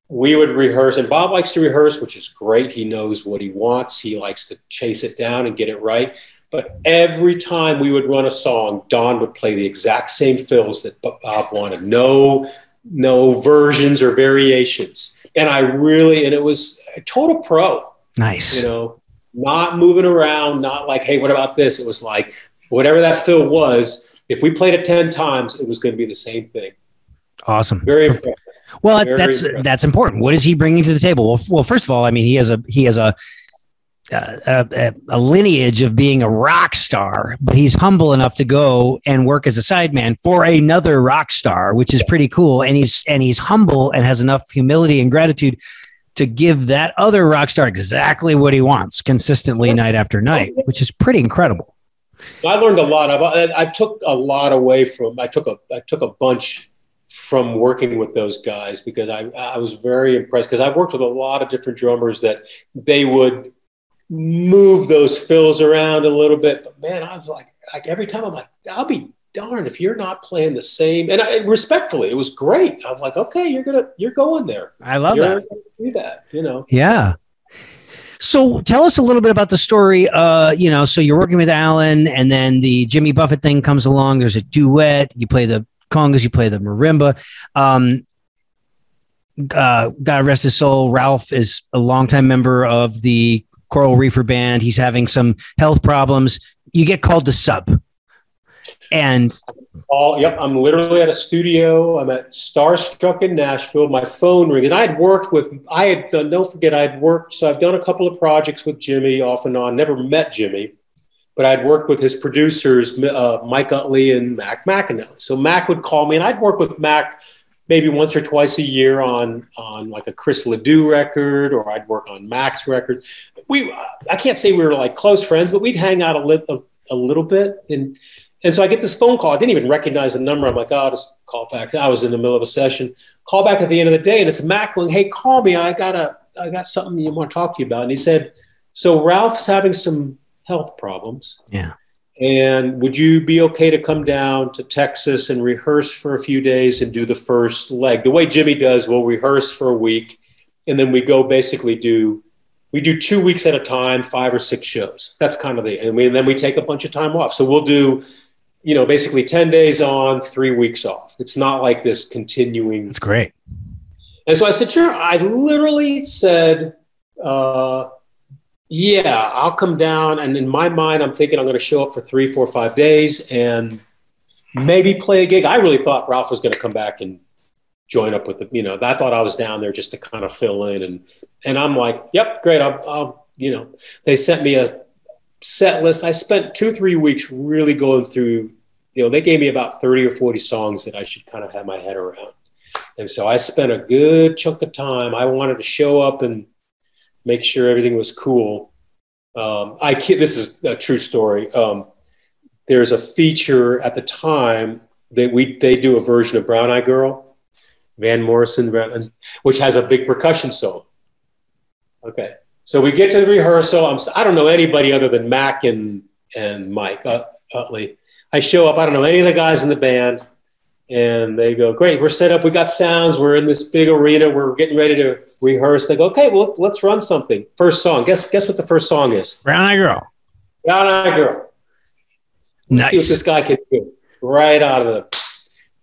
we would rehearse, and Bob likes to rehearse, which is great. He knows what he wants. He likes to chase it down and get it right. But every time we would run a song, Don would play the exact same fills that Bob wanted. No versions or variations. And it was a total pro. Nice. You know, not moving around, not like, hey, what about this? It was like, whatever that fill was, if we played it 10 times, it was going to be the same thing. Awesome. Very impressive. Well, that's important. What is he bringing to the table? Well, first of all, I mean, he has a lineage of being a rock star, but he's humble enough to go and work as a sideman for another rock star, which is pretty cool. And he's humble and has enough humility and gratitude to give that other rock star exactly what he wants consistently night after night, which is pretty incredible. I learned a lot. I took a lot away from. I took a bunch from working with those guys, because I was very impressed, because I've worked with a lot of different drummers that they would move those fills around a little bit. But man, I was like every time I'm like, I'll be darned if you're not playing the same. And respectfully, it was great. I was like, okay, you're going there. I love that. Do that, you know? Yeah. So tell us a little bit about the story. You know, so you're working with Alan, and then the Jimmy Buffett thing comes along. There's a duet. You play the congas, you play the marimba. God rest his soul, Ralph is a longtime member of the Coral Reefer Band. He's having some health problems. You get called to sub. And I'm literally at a studio. I'm at Starstruck in Nashville. My phone rings, and so I've done a couple of projects with Jimmy off and on, never met Jimmy, but I'd worked with his producers, Mike Utley and Mac McAnally. So Mac would call me, and I'd work with Mac maybe once or twice a year on like a Chris Ledoux record, or I'd work on Mac's record. I can't say we were like close friends, but we'd hang out a little bit. And so I get this phone call. I didn't even recognize the number. I'm like, I'll just call back. I was in the middle of a session. Call back at the end of the day, and it's Mac going, hey, call me. I got something I want to talk to you about. And he said, so Ralph's having some health problems. Yeah. And would you be okay to come down to Texas and rehearse for a few days and do the first leg? The way Jimmy does, we'll rehearse for a week, and then we go basically we do 2 weeks at a time, 5 or 6 shows. That's kind of and then we take a bunch of time off. So we'll do, you know, basically 10 days on, 3 weeks off. It's not like this continuing. It's great. And so I said, sure. I literally said, yeah, I'll come down. And in my mind, I'm thinking I'm going to show up for 3, 4, 5 days and maybe play a gig. I really thought Ralph was going to come back and join up with the, you know, I thought I was down there just to kind of fill in. And I'm like, yep, great. I'll, you know, they sent me a set list. I spent 2-3 weeks really going through, you know, they gave me about 30 or 40 songs that I should kind of have my head around. And so I spent a good chunk of time. I wanted to show up and make sure everything was cool. This is a true story. There's a feature at the time that they do a version of Brown Eyed Girl, Van Morrison, which has a big percussion solo. Okay, so we get to the rehearsal. I don't know anybody other than Mac and Mike Utley. I show up. I don't know any of the guys in the band, and they go, "Great, we're set up. We got sounds. We're in this big arena. We're getting ready to." Rehearse. They go, okay, well, let's run something. First song. Guess what the first song is? Brown Eyed Girl. Brown Eyed Girl. Nice. See what this guy can do right out of the.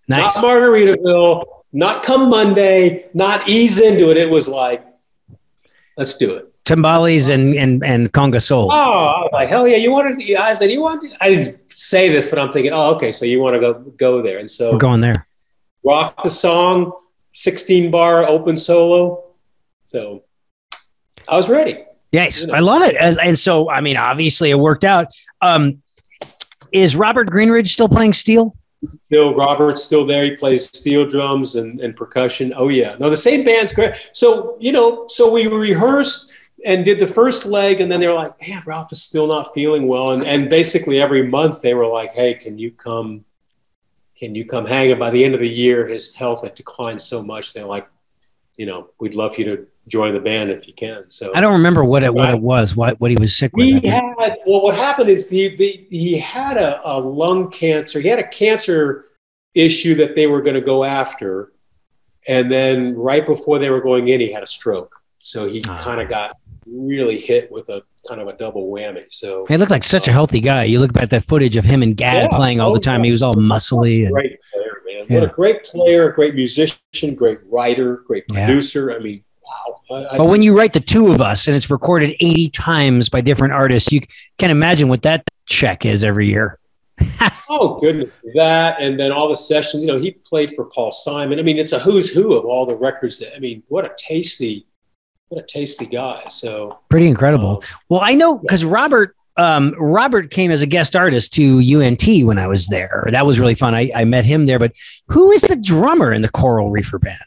Nice. Not Margaritaville. Not Come Monday. Not ease into it. It was like, let's do it. Timbales and conga soul. Oh, I was like, hell yeah! I didn't say this, but I'm thinking, oh, okay. So you want to go there, and so we're going there. Rock the song. 16-bar open solo. So I was ready. Yes, you know. I love it. And so, I mean, obviously it worked out. Is Robert Greenridge still playing steel? No, Robert's still there. He plays steel drums and percussion. Oh, yeah. No, the same band's great. So, you know, so we rehearsed. and did the first leg, and then they were like, man, Ralph is still not feeling well. And basically every month they were like, hey, can you come hang? And by the end of the year, his health had declined so much. They're like, you know, we'd love you to join the band if you can. So I don't remember what he was sick with. What happened is he had a lung cancer. He had a cancer issue that they were going to go after. And then right before they were going in, he had a stroke. So he kind of got really hit with a kind of a double whammy. So he looked like such a healthy guy. You look back at that footage of him and Gad playing all the time. He was all muscly. Great player, man. Yeah. What a great player, great musician, great writer, great producer. Yeah. I mean, wow. But when you write The Two of Us and it's recorded 80 times by different artists, you can imagine what that check is every year. Oh, goodness. That, and then all the sessions, you know, he played for Paul Simon. I mean, it's a who's who of all the records. That, I mean, what a tasty guy. So pretty incredible. Well, I know because Robert came as a guest artist to UNT when I was there. That was really fun. I met him there. But who is the drummer in the Coral Reefer Band?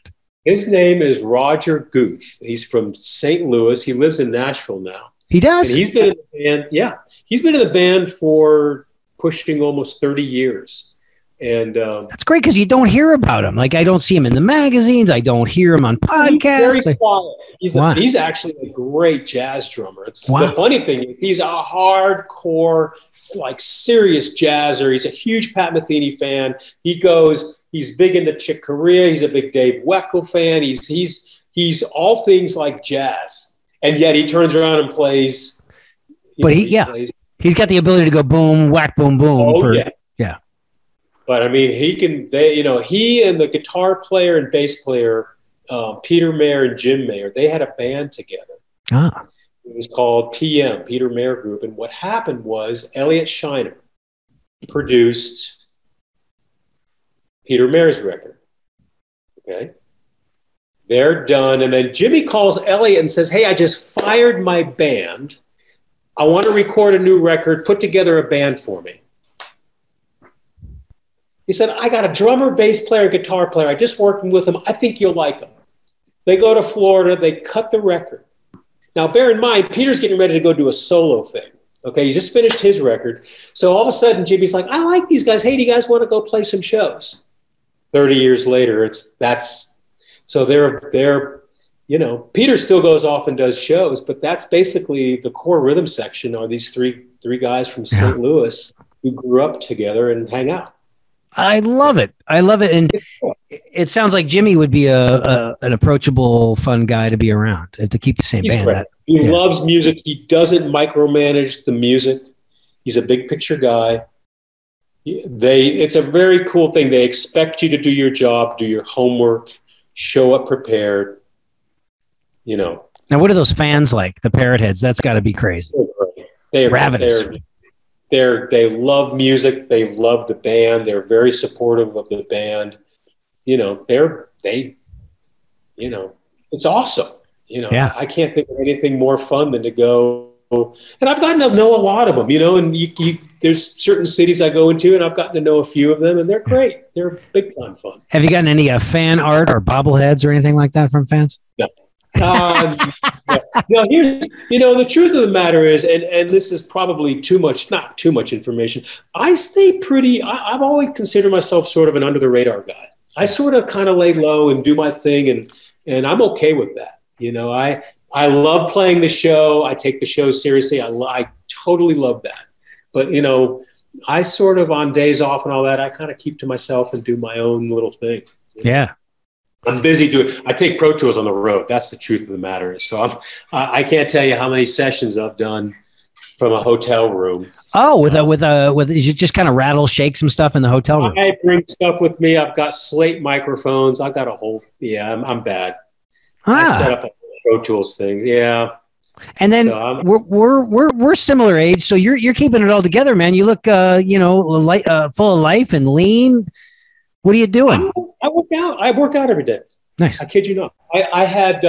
His name is Roger Guth. He's from St. Louis. He lives in Nashville now. He does. And he's been in the band. Yeah, he's been in the band for pushing almost 30 years. And that's great because you don't hear about him. Like, I don't see him in the magazines. I don't hear him on podcasts. He's very quiet. He's actually a great jazz drummer. The funny thing is he's a hardcore, like serious jazzer. He's a huge Pat Metheny fan. He's big into Chick Corea. He's a big Dave Weckl fan. He's all things like jazz. And yet he turns around and plays. He's got the ability to go boom, whack, boom, boom. But I mean, he and the guitar player and bass player, Peter Mayer and Jim Mayer, they had a band together. It was called PM, Peter Mayer Group. And what happened was Elliot Shiner produced Peter Mayer's record. Okay. They're done. And then Jimmy calls Elliot and says, hey, I just fired my band. I want to record a new record, put together a band for me. He said, I got a drummer, bass player, guitar player. I just worked with them. I think you'll like them. They go to Florida. They cut the record. Now, bear in mind, Peter's getting ready to go do a solo thing. Okay, he just finished his record. So all of a sudden, Jimmy's like, I like these guys. Hey, do you guys want to go play some shows? 30 years later, Peter still goes off and does shows, but that's basically the core rhythm section are these three guys from St. Louis who grew up together and hang out. I love it. And it sounds like Jimmy would be an approachable, fun guy to be around, to keep the same band. He loves music. He doesn't micromanage the music. He's a big picture guy. It's a very cool thing. They expect you to do your job, do your homework, show up prepared, you know. Now, what are those fans like, the Parrot Heads? That's got to be crazy. They're ravenous. They love music. They love the band. They're very supportive of the band. You know, it's awesome. You know, I can't think of anything more fun than to go. And I've gotten to know a lot of them, you know, and there's certain cities I go into and I've gotten to know a few of them and they're great. They're big time fun. Have you gotten any fan art or bobbleheads or anything like that from fans? No. The truth of the matter is, and this is probably not too much information. I stay pretty, I've always considered myself sort of an under the radar guy. I sort of kind of lay low and do my thing and I'm okay with that. You know, I love playing the show. I take the show seriously. I totally love that. But you know, I sort of on days off and all that, I kind of keep to myself and do my own little thing. Yeah. I'm busy I take Pro Tools on the road. That's the truth of the matter. So I can't tell you how many sessions I've done from a hotel room. Oh, you just kind of rattle, shake some stuff in the hotel room. I bring stuff with me. I've got slate microphones. I've got a whole, I'm bad. I set up a Pro Tools thing. Yeah. And then we're similar age. So you're keeping it all together, man. You look, full of life and lean. What are you doing? I work out. I work out every day. Nice. I kid you not. I had,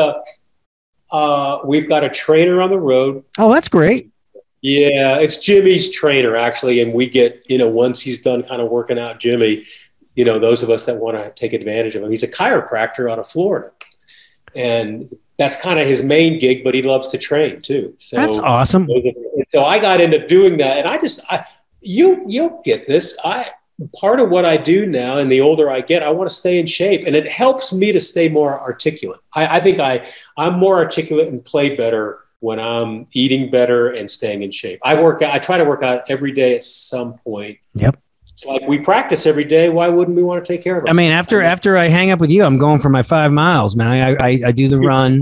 we've got a trainer on the road. Oh, that's great. Yeah. It's Jimmy's trainer actually. And we get, once he's done kind of working out Jimmy, those of us that want to take advantage of him, he's a chiropractor out of Florida. And that's kind of his main gig, but he loves to train too. So that's awesome. So I got into doing that, and I just, you'll get this. Part of what I do now, and the older I get, I want to stay in shape, and it helps me to stay more articulate. I think I'm more articulate and play better when I'm eating better and staying in shape. I work out, I try to work out every day at some point. Yep. It's like we practice every day. Why wouldn't we want to take care of ourselves? I mean, after I hang up with you, I'm going for my 5 miles, man. I do the run.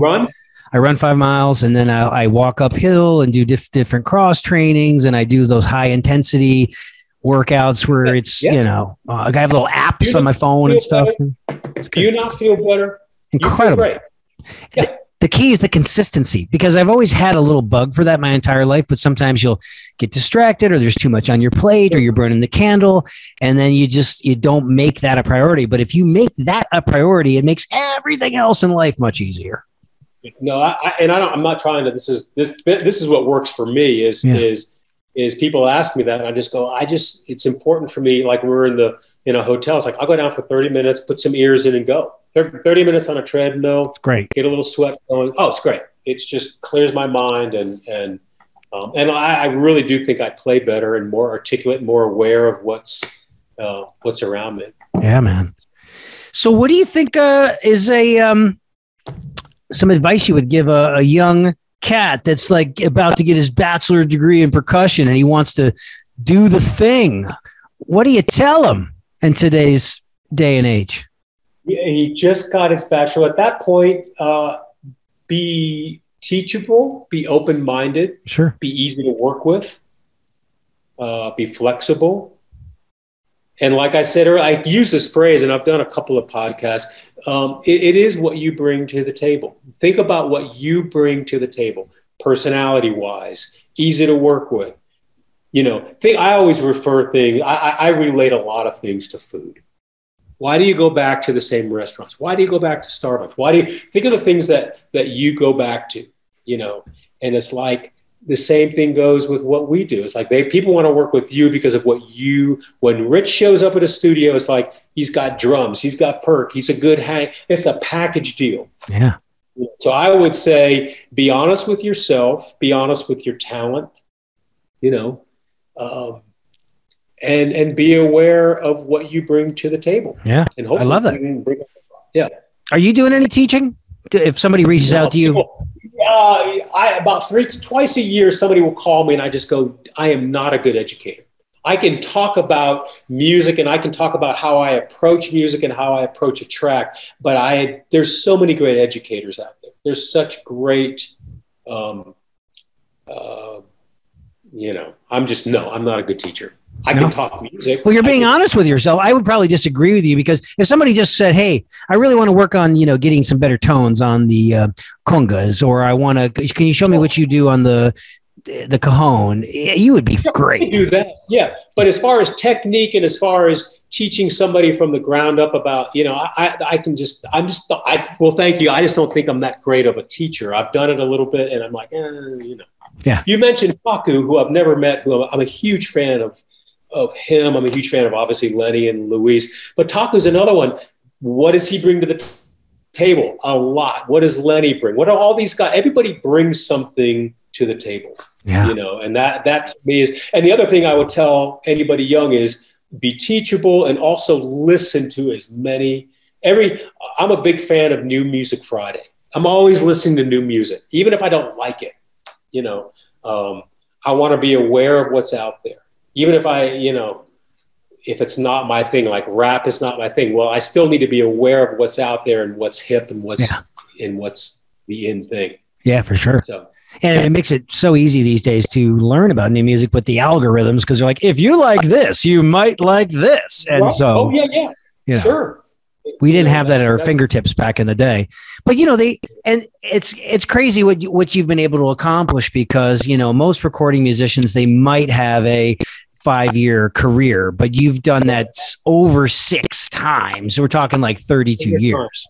I run 5 miles, and then I walk uphill and do different cross trainings, and I do those high intensity workouts where it's, you know, I have little apps on my phone and stuff. Do you not feel better? Incredible. You feel great. Yeah. The key is the consistency, because I've always had a little bug for that my entire life, but sometimes you'll get distracted, or there's too much on your plate, or you're burning the candle, and then you don't make that a priority. But if you make that a priority, it makes everything else in life much easier. No, I'm not trying to, this is what works for me is people ask me that, and I just go, it's important for me. Like we're in a hotel. It's like, I'll go down for 30 minutes, put some ears in and go. 30 minutes on a treadmill. It's great. Get a little sweat going. Oh, it's great. It's just clears my mind. And I really do think I play better and more articulate, more aware of what's around me. Yeah, man. So what do you think is some advice you would give a young cat that's like about to get his bachelor's degree in percussion and he wants to do the thing? What do you tell him in today's day and age? He just got his bachelor. At that point, be teachable, be open-minded, sure, be easy to work with, be flexible. And like I said earlier, I use this phrase, and I've done a couple of podcasts. It is what you bring to the table. Think about what you bring to the table, personality-wise, easy to work with. You know, I always refer things. I relate a lot of things to food. Why do you go back to the same restaurants? Why do you go back to Starbucks? Why do you think of the things that you go back to, you know? And it's like the same thing goes with what we do. It's like people want to work with you because of what when Rich shows up at a studio, it's like, he's got drums, he's got perk, he's a good hang. It's a package deal. Yeah. So I would say, be honest with yourself, be honest with your talent, you know, and be aware of what you bring to the table. Yeah. And I love that. Yeah. Are you doing any teaching? If somebody reaches out to you? About twice a year, somebody will call me and I just go, I am not a good educator. I can talk about music and I can talk about how I approach music and how I approach a track, but there's so many great educators out there. There's such great, I'm not a good teacher. I can talk music. Well, you're being honest with yourself. I would probably disagree with you, because if somebody just said, hey, I really want to work on, getting some better tones on the congas, or can you show me what you do on the cajon? You would be great. I can do that. Yeah. But as far as technique and as far as teaching somebody from the ground up about, thank you. I just don't think I'm that great of a teacher. I've done it a little bit and I'm like, . Yeah. You mentioned Taku, who I've never met, who I'm a huge fan of him. I'm a huge fan of obviously Lenny and Luis, but Taku's another one. What does he bring to the table? A lot. What does Lenny bring? What are all these guys? Everybody brings something to the table, and that to me is, and the other thing I would tell anybody young is be teachable and also listen to I'm a big fan of New Music Friday. I'm always listening to new music, even if I don't like it, I want to be aware of what's out there. Even if if it's not my thing, like rap is not my thing. Well, I still need to be aware of what's out there and what's hip and what's the in thing. Yeah, for sure. So, and it makes it so easy these days to learn about new music with the algorithms, because they're like, if you like this, you might like this. And sure. We didn't have that at our fingertips back in the day, but it's crazy what you've been able to accomplish, because most recording musicians, they might have a 5-year career, but you've done that over 6 times. So we're talking like 32 years.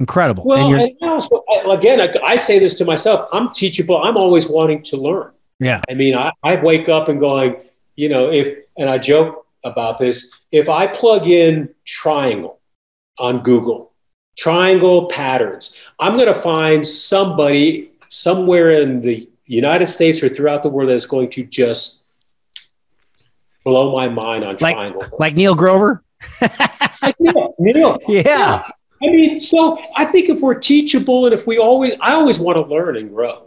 Incredible. Well, I say this to myself, I'm teachable. I'm always wanting to learn. Yeah. I mean, I wake up and going, and I joke about this, if I plug in triangle on Google triangle patterns. I'm going to find somebody somewhere in the United States or throughout the world that's going to just blow my mind on triangle. Like Neil Grover? Like Neil. Yeah. I mean, so I think if we're teachable and if we always, I always want to learn and grow.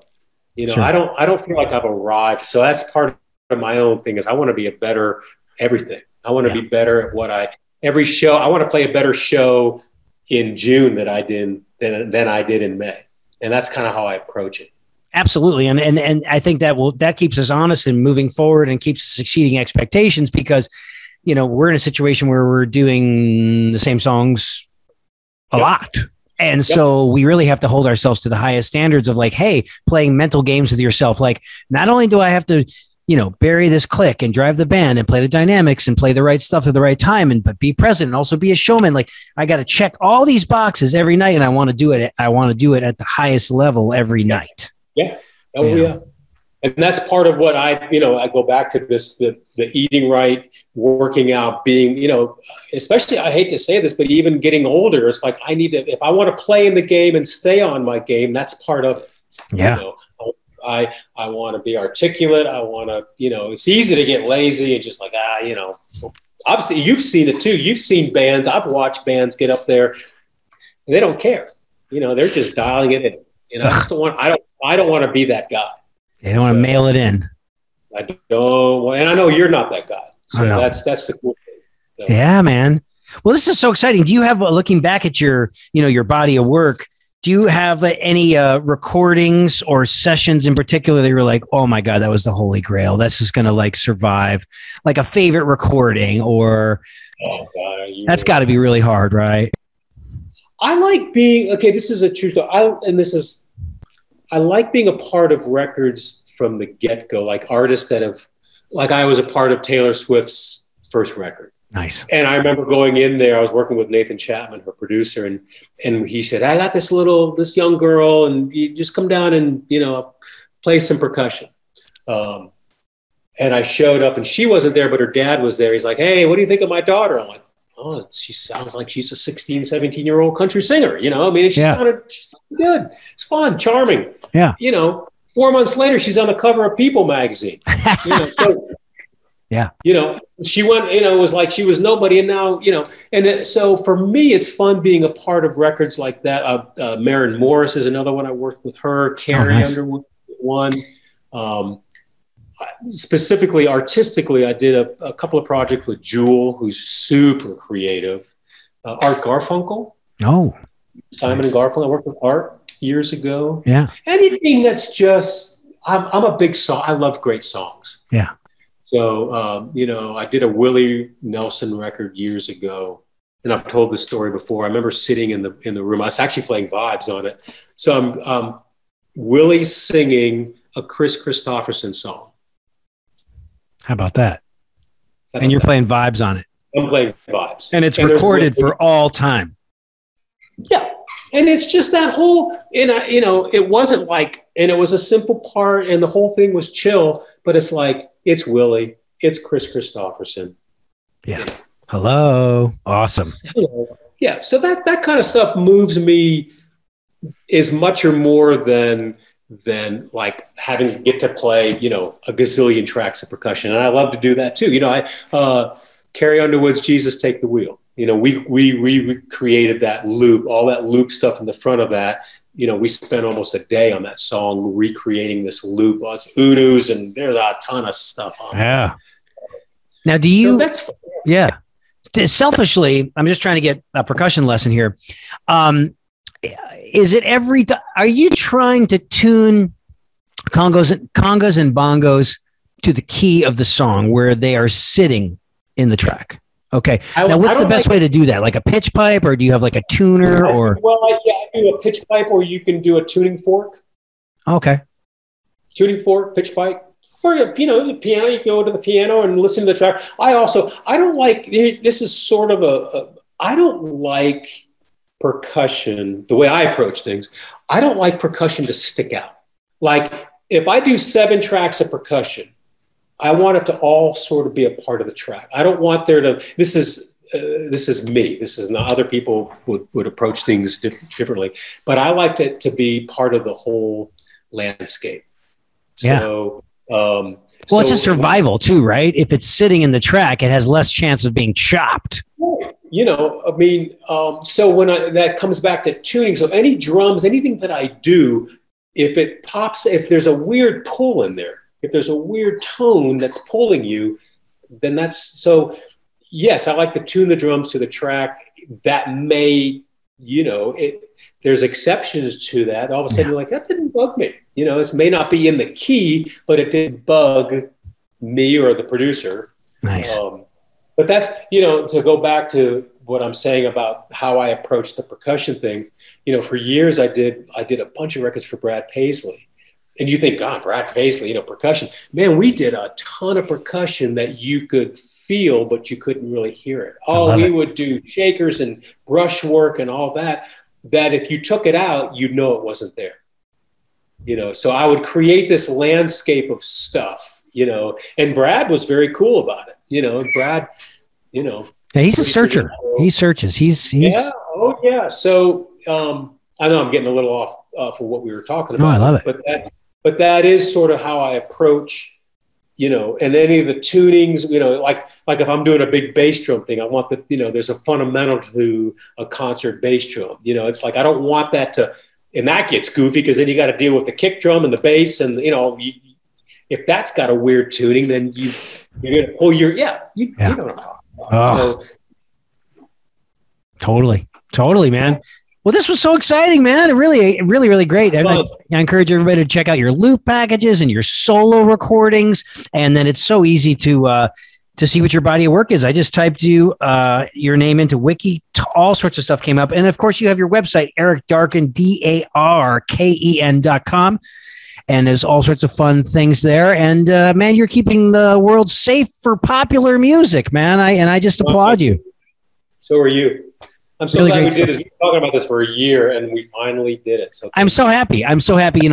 You know, sure. I don't feel like I've arrived. So that's part of my own thing is I want to be a better everything. I want to be better at every show. I want to play a better show in June than I did in May. And that's kind of how I approach it. Absolutely. And I think that keeps us honest and moving forward and keeps us exceeding expectations because, you know, we're in a situation where we're doing the same songs a lot. And so we really have to hold ourselves to the highest standards of like, hey, playing mental games with yourself. Like, not only do I have to, you know, bury this click and drive the band and play the dynamics and play the right stuff at the right time, but be present and also be a showman. Like, I got to check all these boxes every night and I want to do it. I want to do it at the highest level every night. Yeah. Oh, yeah. And that's part of what I go back to this, the eating right, working out, being, you know, especially, I hate to say this, but even getting older, it's like, I need to, if I want to play in the game and stay on my game, that's part of it. Yeah. You know, I want to be articulate. I want to, you know, it's easy to get lazy and just like, you know, obviously you've seen it too. You've seen bands. I've watched bands get up there. They don't care. You know, they're just dialing it in. And I don't want to be that guy. They don't want to mail it in. I don't, and I know you're not that guy. So that's the cool thing. So. Yeah, man. Well, this is so exciting. Do you have, looking back at your body of work, do you have any recordings or sessions in particular that you were like, oh my God, that was the holy grail. That's just going to like survive, like a favorite recording or that's got to be really hard, right? I like being, okay, this is a true story. I like being a part of records from the get-go, like artists that have, like I was a part of Taylor Swift's first record. Nice. And I remember going in there, I was working with Nathan Chapman, her producer, and he said, I got this young girl, and you just come down and, you know, play some percussion. And I showed up and she wasn't there, but her dad was there. He's like, hey, what do you think of my daughter? I'm like, oh, she sounds like she's a 16, 17-year-old country singer. You know, I mean, she sounded good. It's fun, charming. Yeah. You know, 4 months later, she's on the cover of People magazine. You know, so, yeah. You know, she went, you know, it was like she was nobody. And now, you know, so for me, it's fun being a part of records like that. Maren Morris is another one. I worked with her. Carrie Underwood, one. Specifically, artistically, I did a couple of projects with Jewel, who's super creative. Art Garfunkel. Oh. Simon and Garfunkel. I worked with Art years ago. Yeah. Anything that's just, I'm a big song. I love great songs. Yeah. So, you know, I did a Willie Nelson record years ago. And I've told this story before. I remember sitting in the room. I was actually playing vibes on it. So I'm Willie singing a Kris Kristofferson song. How about that? And you're playing vibes on it. I'm playing vibes. And it's recorded for all time. Yeah. And it's just that whole, you know, it wasn't like, and it was a simple part and the whole thing was chill, but it's like, it's Willie, it's Kris Kristofferson. Yeah. Hello. Awesome. Yeah. So that kind of stuff moves me as much or more than like having to get to play, you know, a gazillion tracks of percussion. And I love to do that too. You know, I Carrie Underwood's Jesus Take the Wheel. You know, we created that loop, all that loop stuff in the front of that. You know, we spent almost a day on that song, recreating this loop. It's Unus and there's a ton of stuff on it. Now, do you, so that's fun. Yeah. Selfishly, I'm just trying to get a percussion lesson here. Is it every time? Are you trying to tune congas and bongos to the key of the song where they are sitting in the track? Okay. Now, what's the best way to do that? Like a pitch pipe, or do you have like a tuner? Or I do a pitch pipe, or you can do a tuning fork. Okay. Tuning fork, pitch pipe, or you know, the piano. You go to the piano and listen to the track. I don't like. This is sort of I don't like percussion, the way I approach things, I don't like percussion to stick out. Like if I do 7 tracks of percussion, I want it to all sort of be a part of the track. I don't want there to, this is this is me. This is not, other people would approach things differently, but I liked it to be part of the whole landscape. So, yeah. Well, it's a survival too, right? If it's sitting in the track, it has less chance of being chopped. You know, I mean, so when that comes back to tuning, so any drums, anything that I do, if it pops, if there's a weird pull in there, if there's a weird tone that's pulling you, then that's, so yes, I like to tune the drums to the track. That may, you know, it, there's exceptions to that. All of a sudden, you're like, that didn't bug me. You know, it may not be in the key, but it did bug me or the producer. Nice. But that's, you know, to go back to what I'm saying about how I approach the percussion thing. You know, for years I did a bunch of records for Brad Paisley, and you think, God, Brad Paisley, you know, percussion. Man, we did a ton of percussion that you could feel, but you couldn't really hear it. Oh, we would do shakers and brushwork and all that, that if you took it out, you'd know it wasn't there. You know, so I would create this landscape of stuff, you know, and Brad was very cool about it. You know, Brad, you know, yeah, he's a searcher. He searches. He's yeah. Oh yeah. So, I know I'm getting a little off of what we were talking about. No, I love it. But that is sort of how I approach, you know, and any of the tunings, you know, like if I'm doing a big bass drum thing, I want the, you know, there's a fundamental to a concert bass drum, you know, it's like, I don't want that to, and that gets goofy because then you got to deal with the kick drum and the bass and, you know, if that's got a weird tuning, then you're going to pull your, you know what I'm talking about. Oh. So, totally, man. Well, this was so exciting, man. It really great. I encourage everybody to check out your loop packages and your solo recordings. And then it's so easy to see what your body of work is. I just typed your name into Wiki. All sorts of stuff came up. And of course you have your website, Eric Darken, DARKEN.com. And there's all sorts of fun things there. And man, you're keeping the world safe for popular music, man. I just applaud you. So are you. I'm so really glad we did this. We've been talking about this for a year, and we finally did it. So I'm so happy. You know,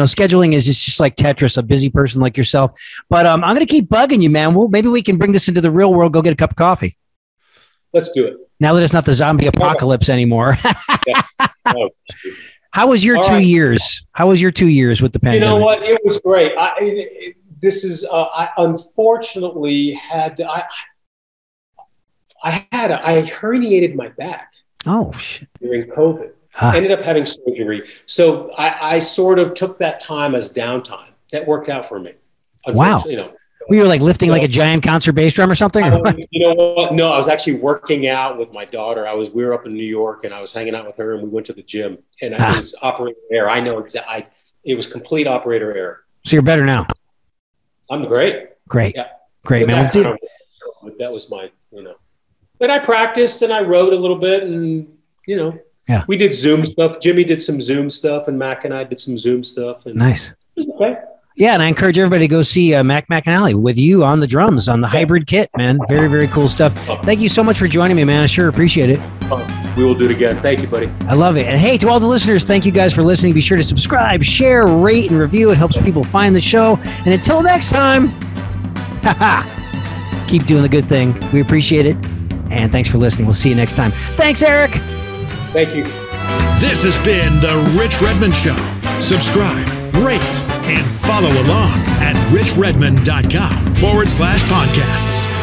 scheduling is just like Tetris, a busy person like yourself. But I'm going to keep bugging you, man. Well, maybe we can bring this into the real world. Go get a cup of coffee. Let's do it. Now that it's not the zombie apocalypse anymore. Yeah. Oh. How was your All 2 years? How was your 2 years with the pandemic? You know what? It was great. I unfortunately had I herniated my back. Oh, shit. During COVID. I ended up having surgery. So I sort of took that time as downtime. That worked out for me. Wow. You know, we were like lifting like a giant concert bass drum or something? You know what? No, I was actually working out with my daughter. We were up in New York, and I was hanging out with her, and we went to the gym. And I was operator error. I know exactly. It was complete operator error. So you're better now. I'm great. Great. Yeah. Great, man. That was my, you know. But I practiced and I wrote a little bit, and you know, we did Zoom stuff. Jimmy did some Zoom stuff, and Mac and I did some Zoom stuff. And nice. Okay. Yeah, and I encourage everybody to go see Mac McAnally with you on the drums on the hybrid kit, man. Very, very cool stuff. Thank you so much for joining me, man. I sure appreciate it. We will do it again. Thank you, buddy. I love it. And hey, to all the listeners, thank you guys for listening. Be sure to subscribe, share, rate, and review. It helps people find the show. And until next time, keep doing the good thing. We appreciate it. And thanks for listening. We'll see you next time. Thanks, Eric. Thank you. This has been The Rich Redmond Show. Subscribe, rate, and follow along at richredmond.com/podcasts.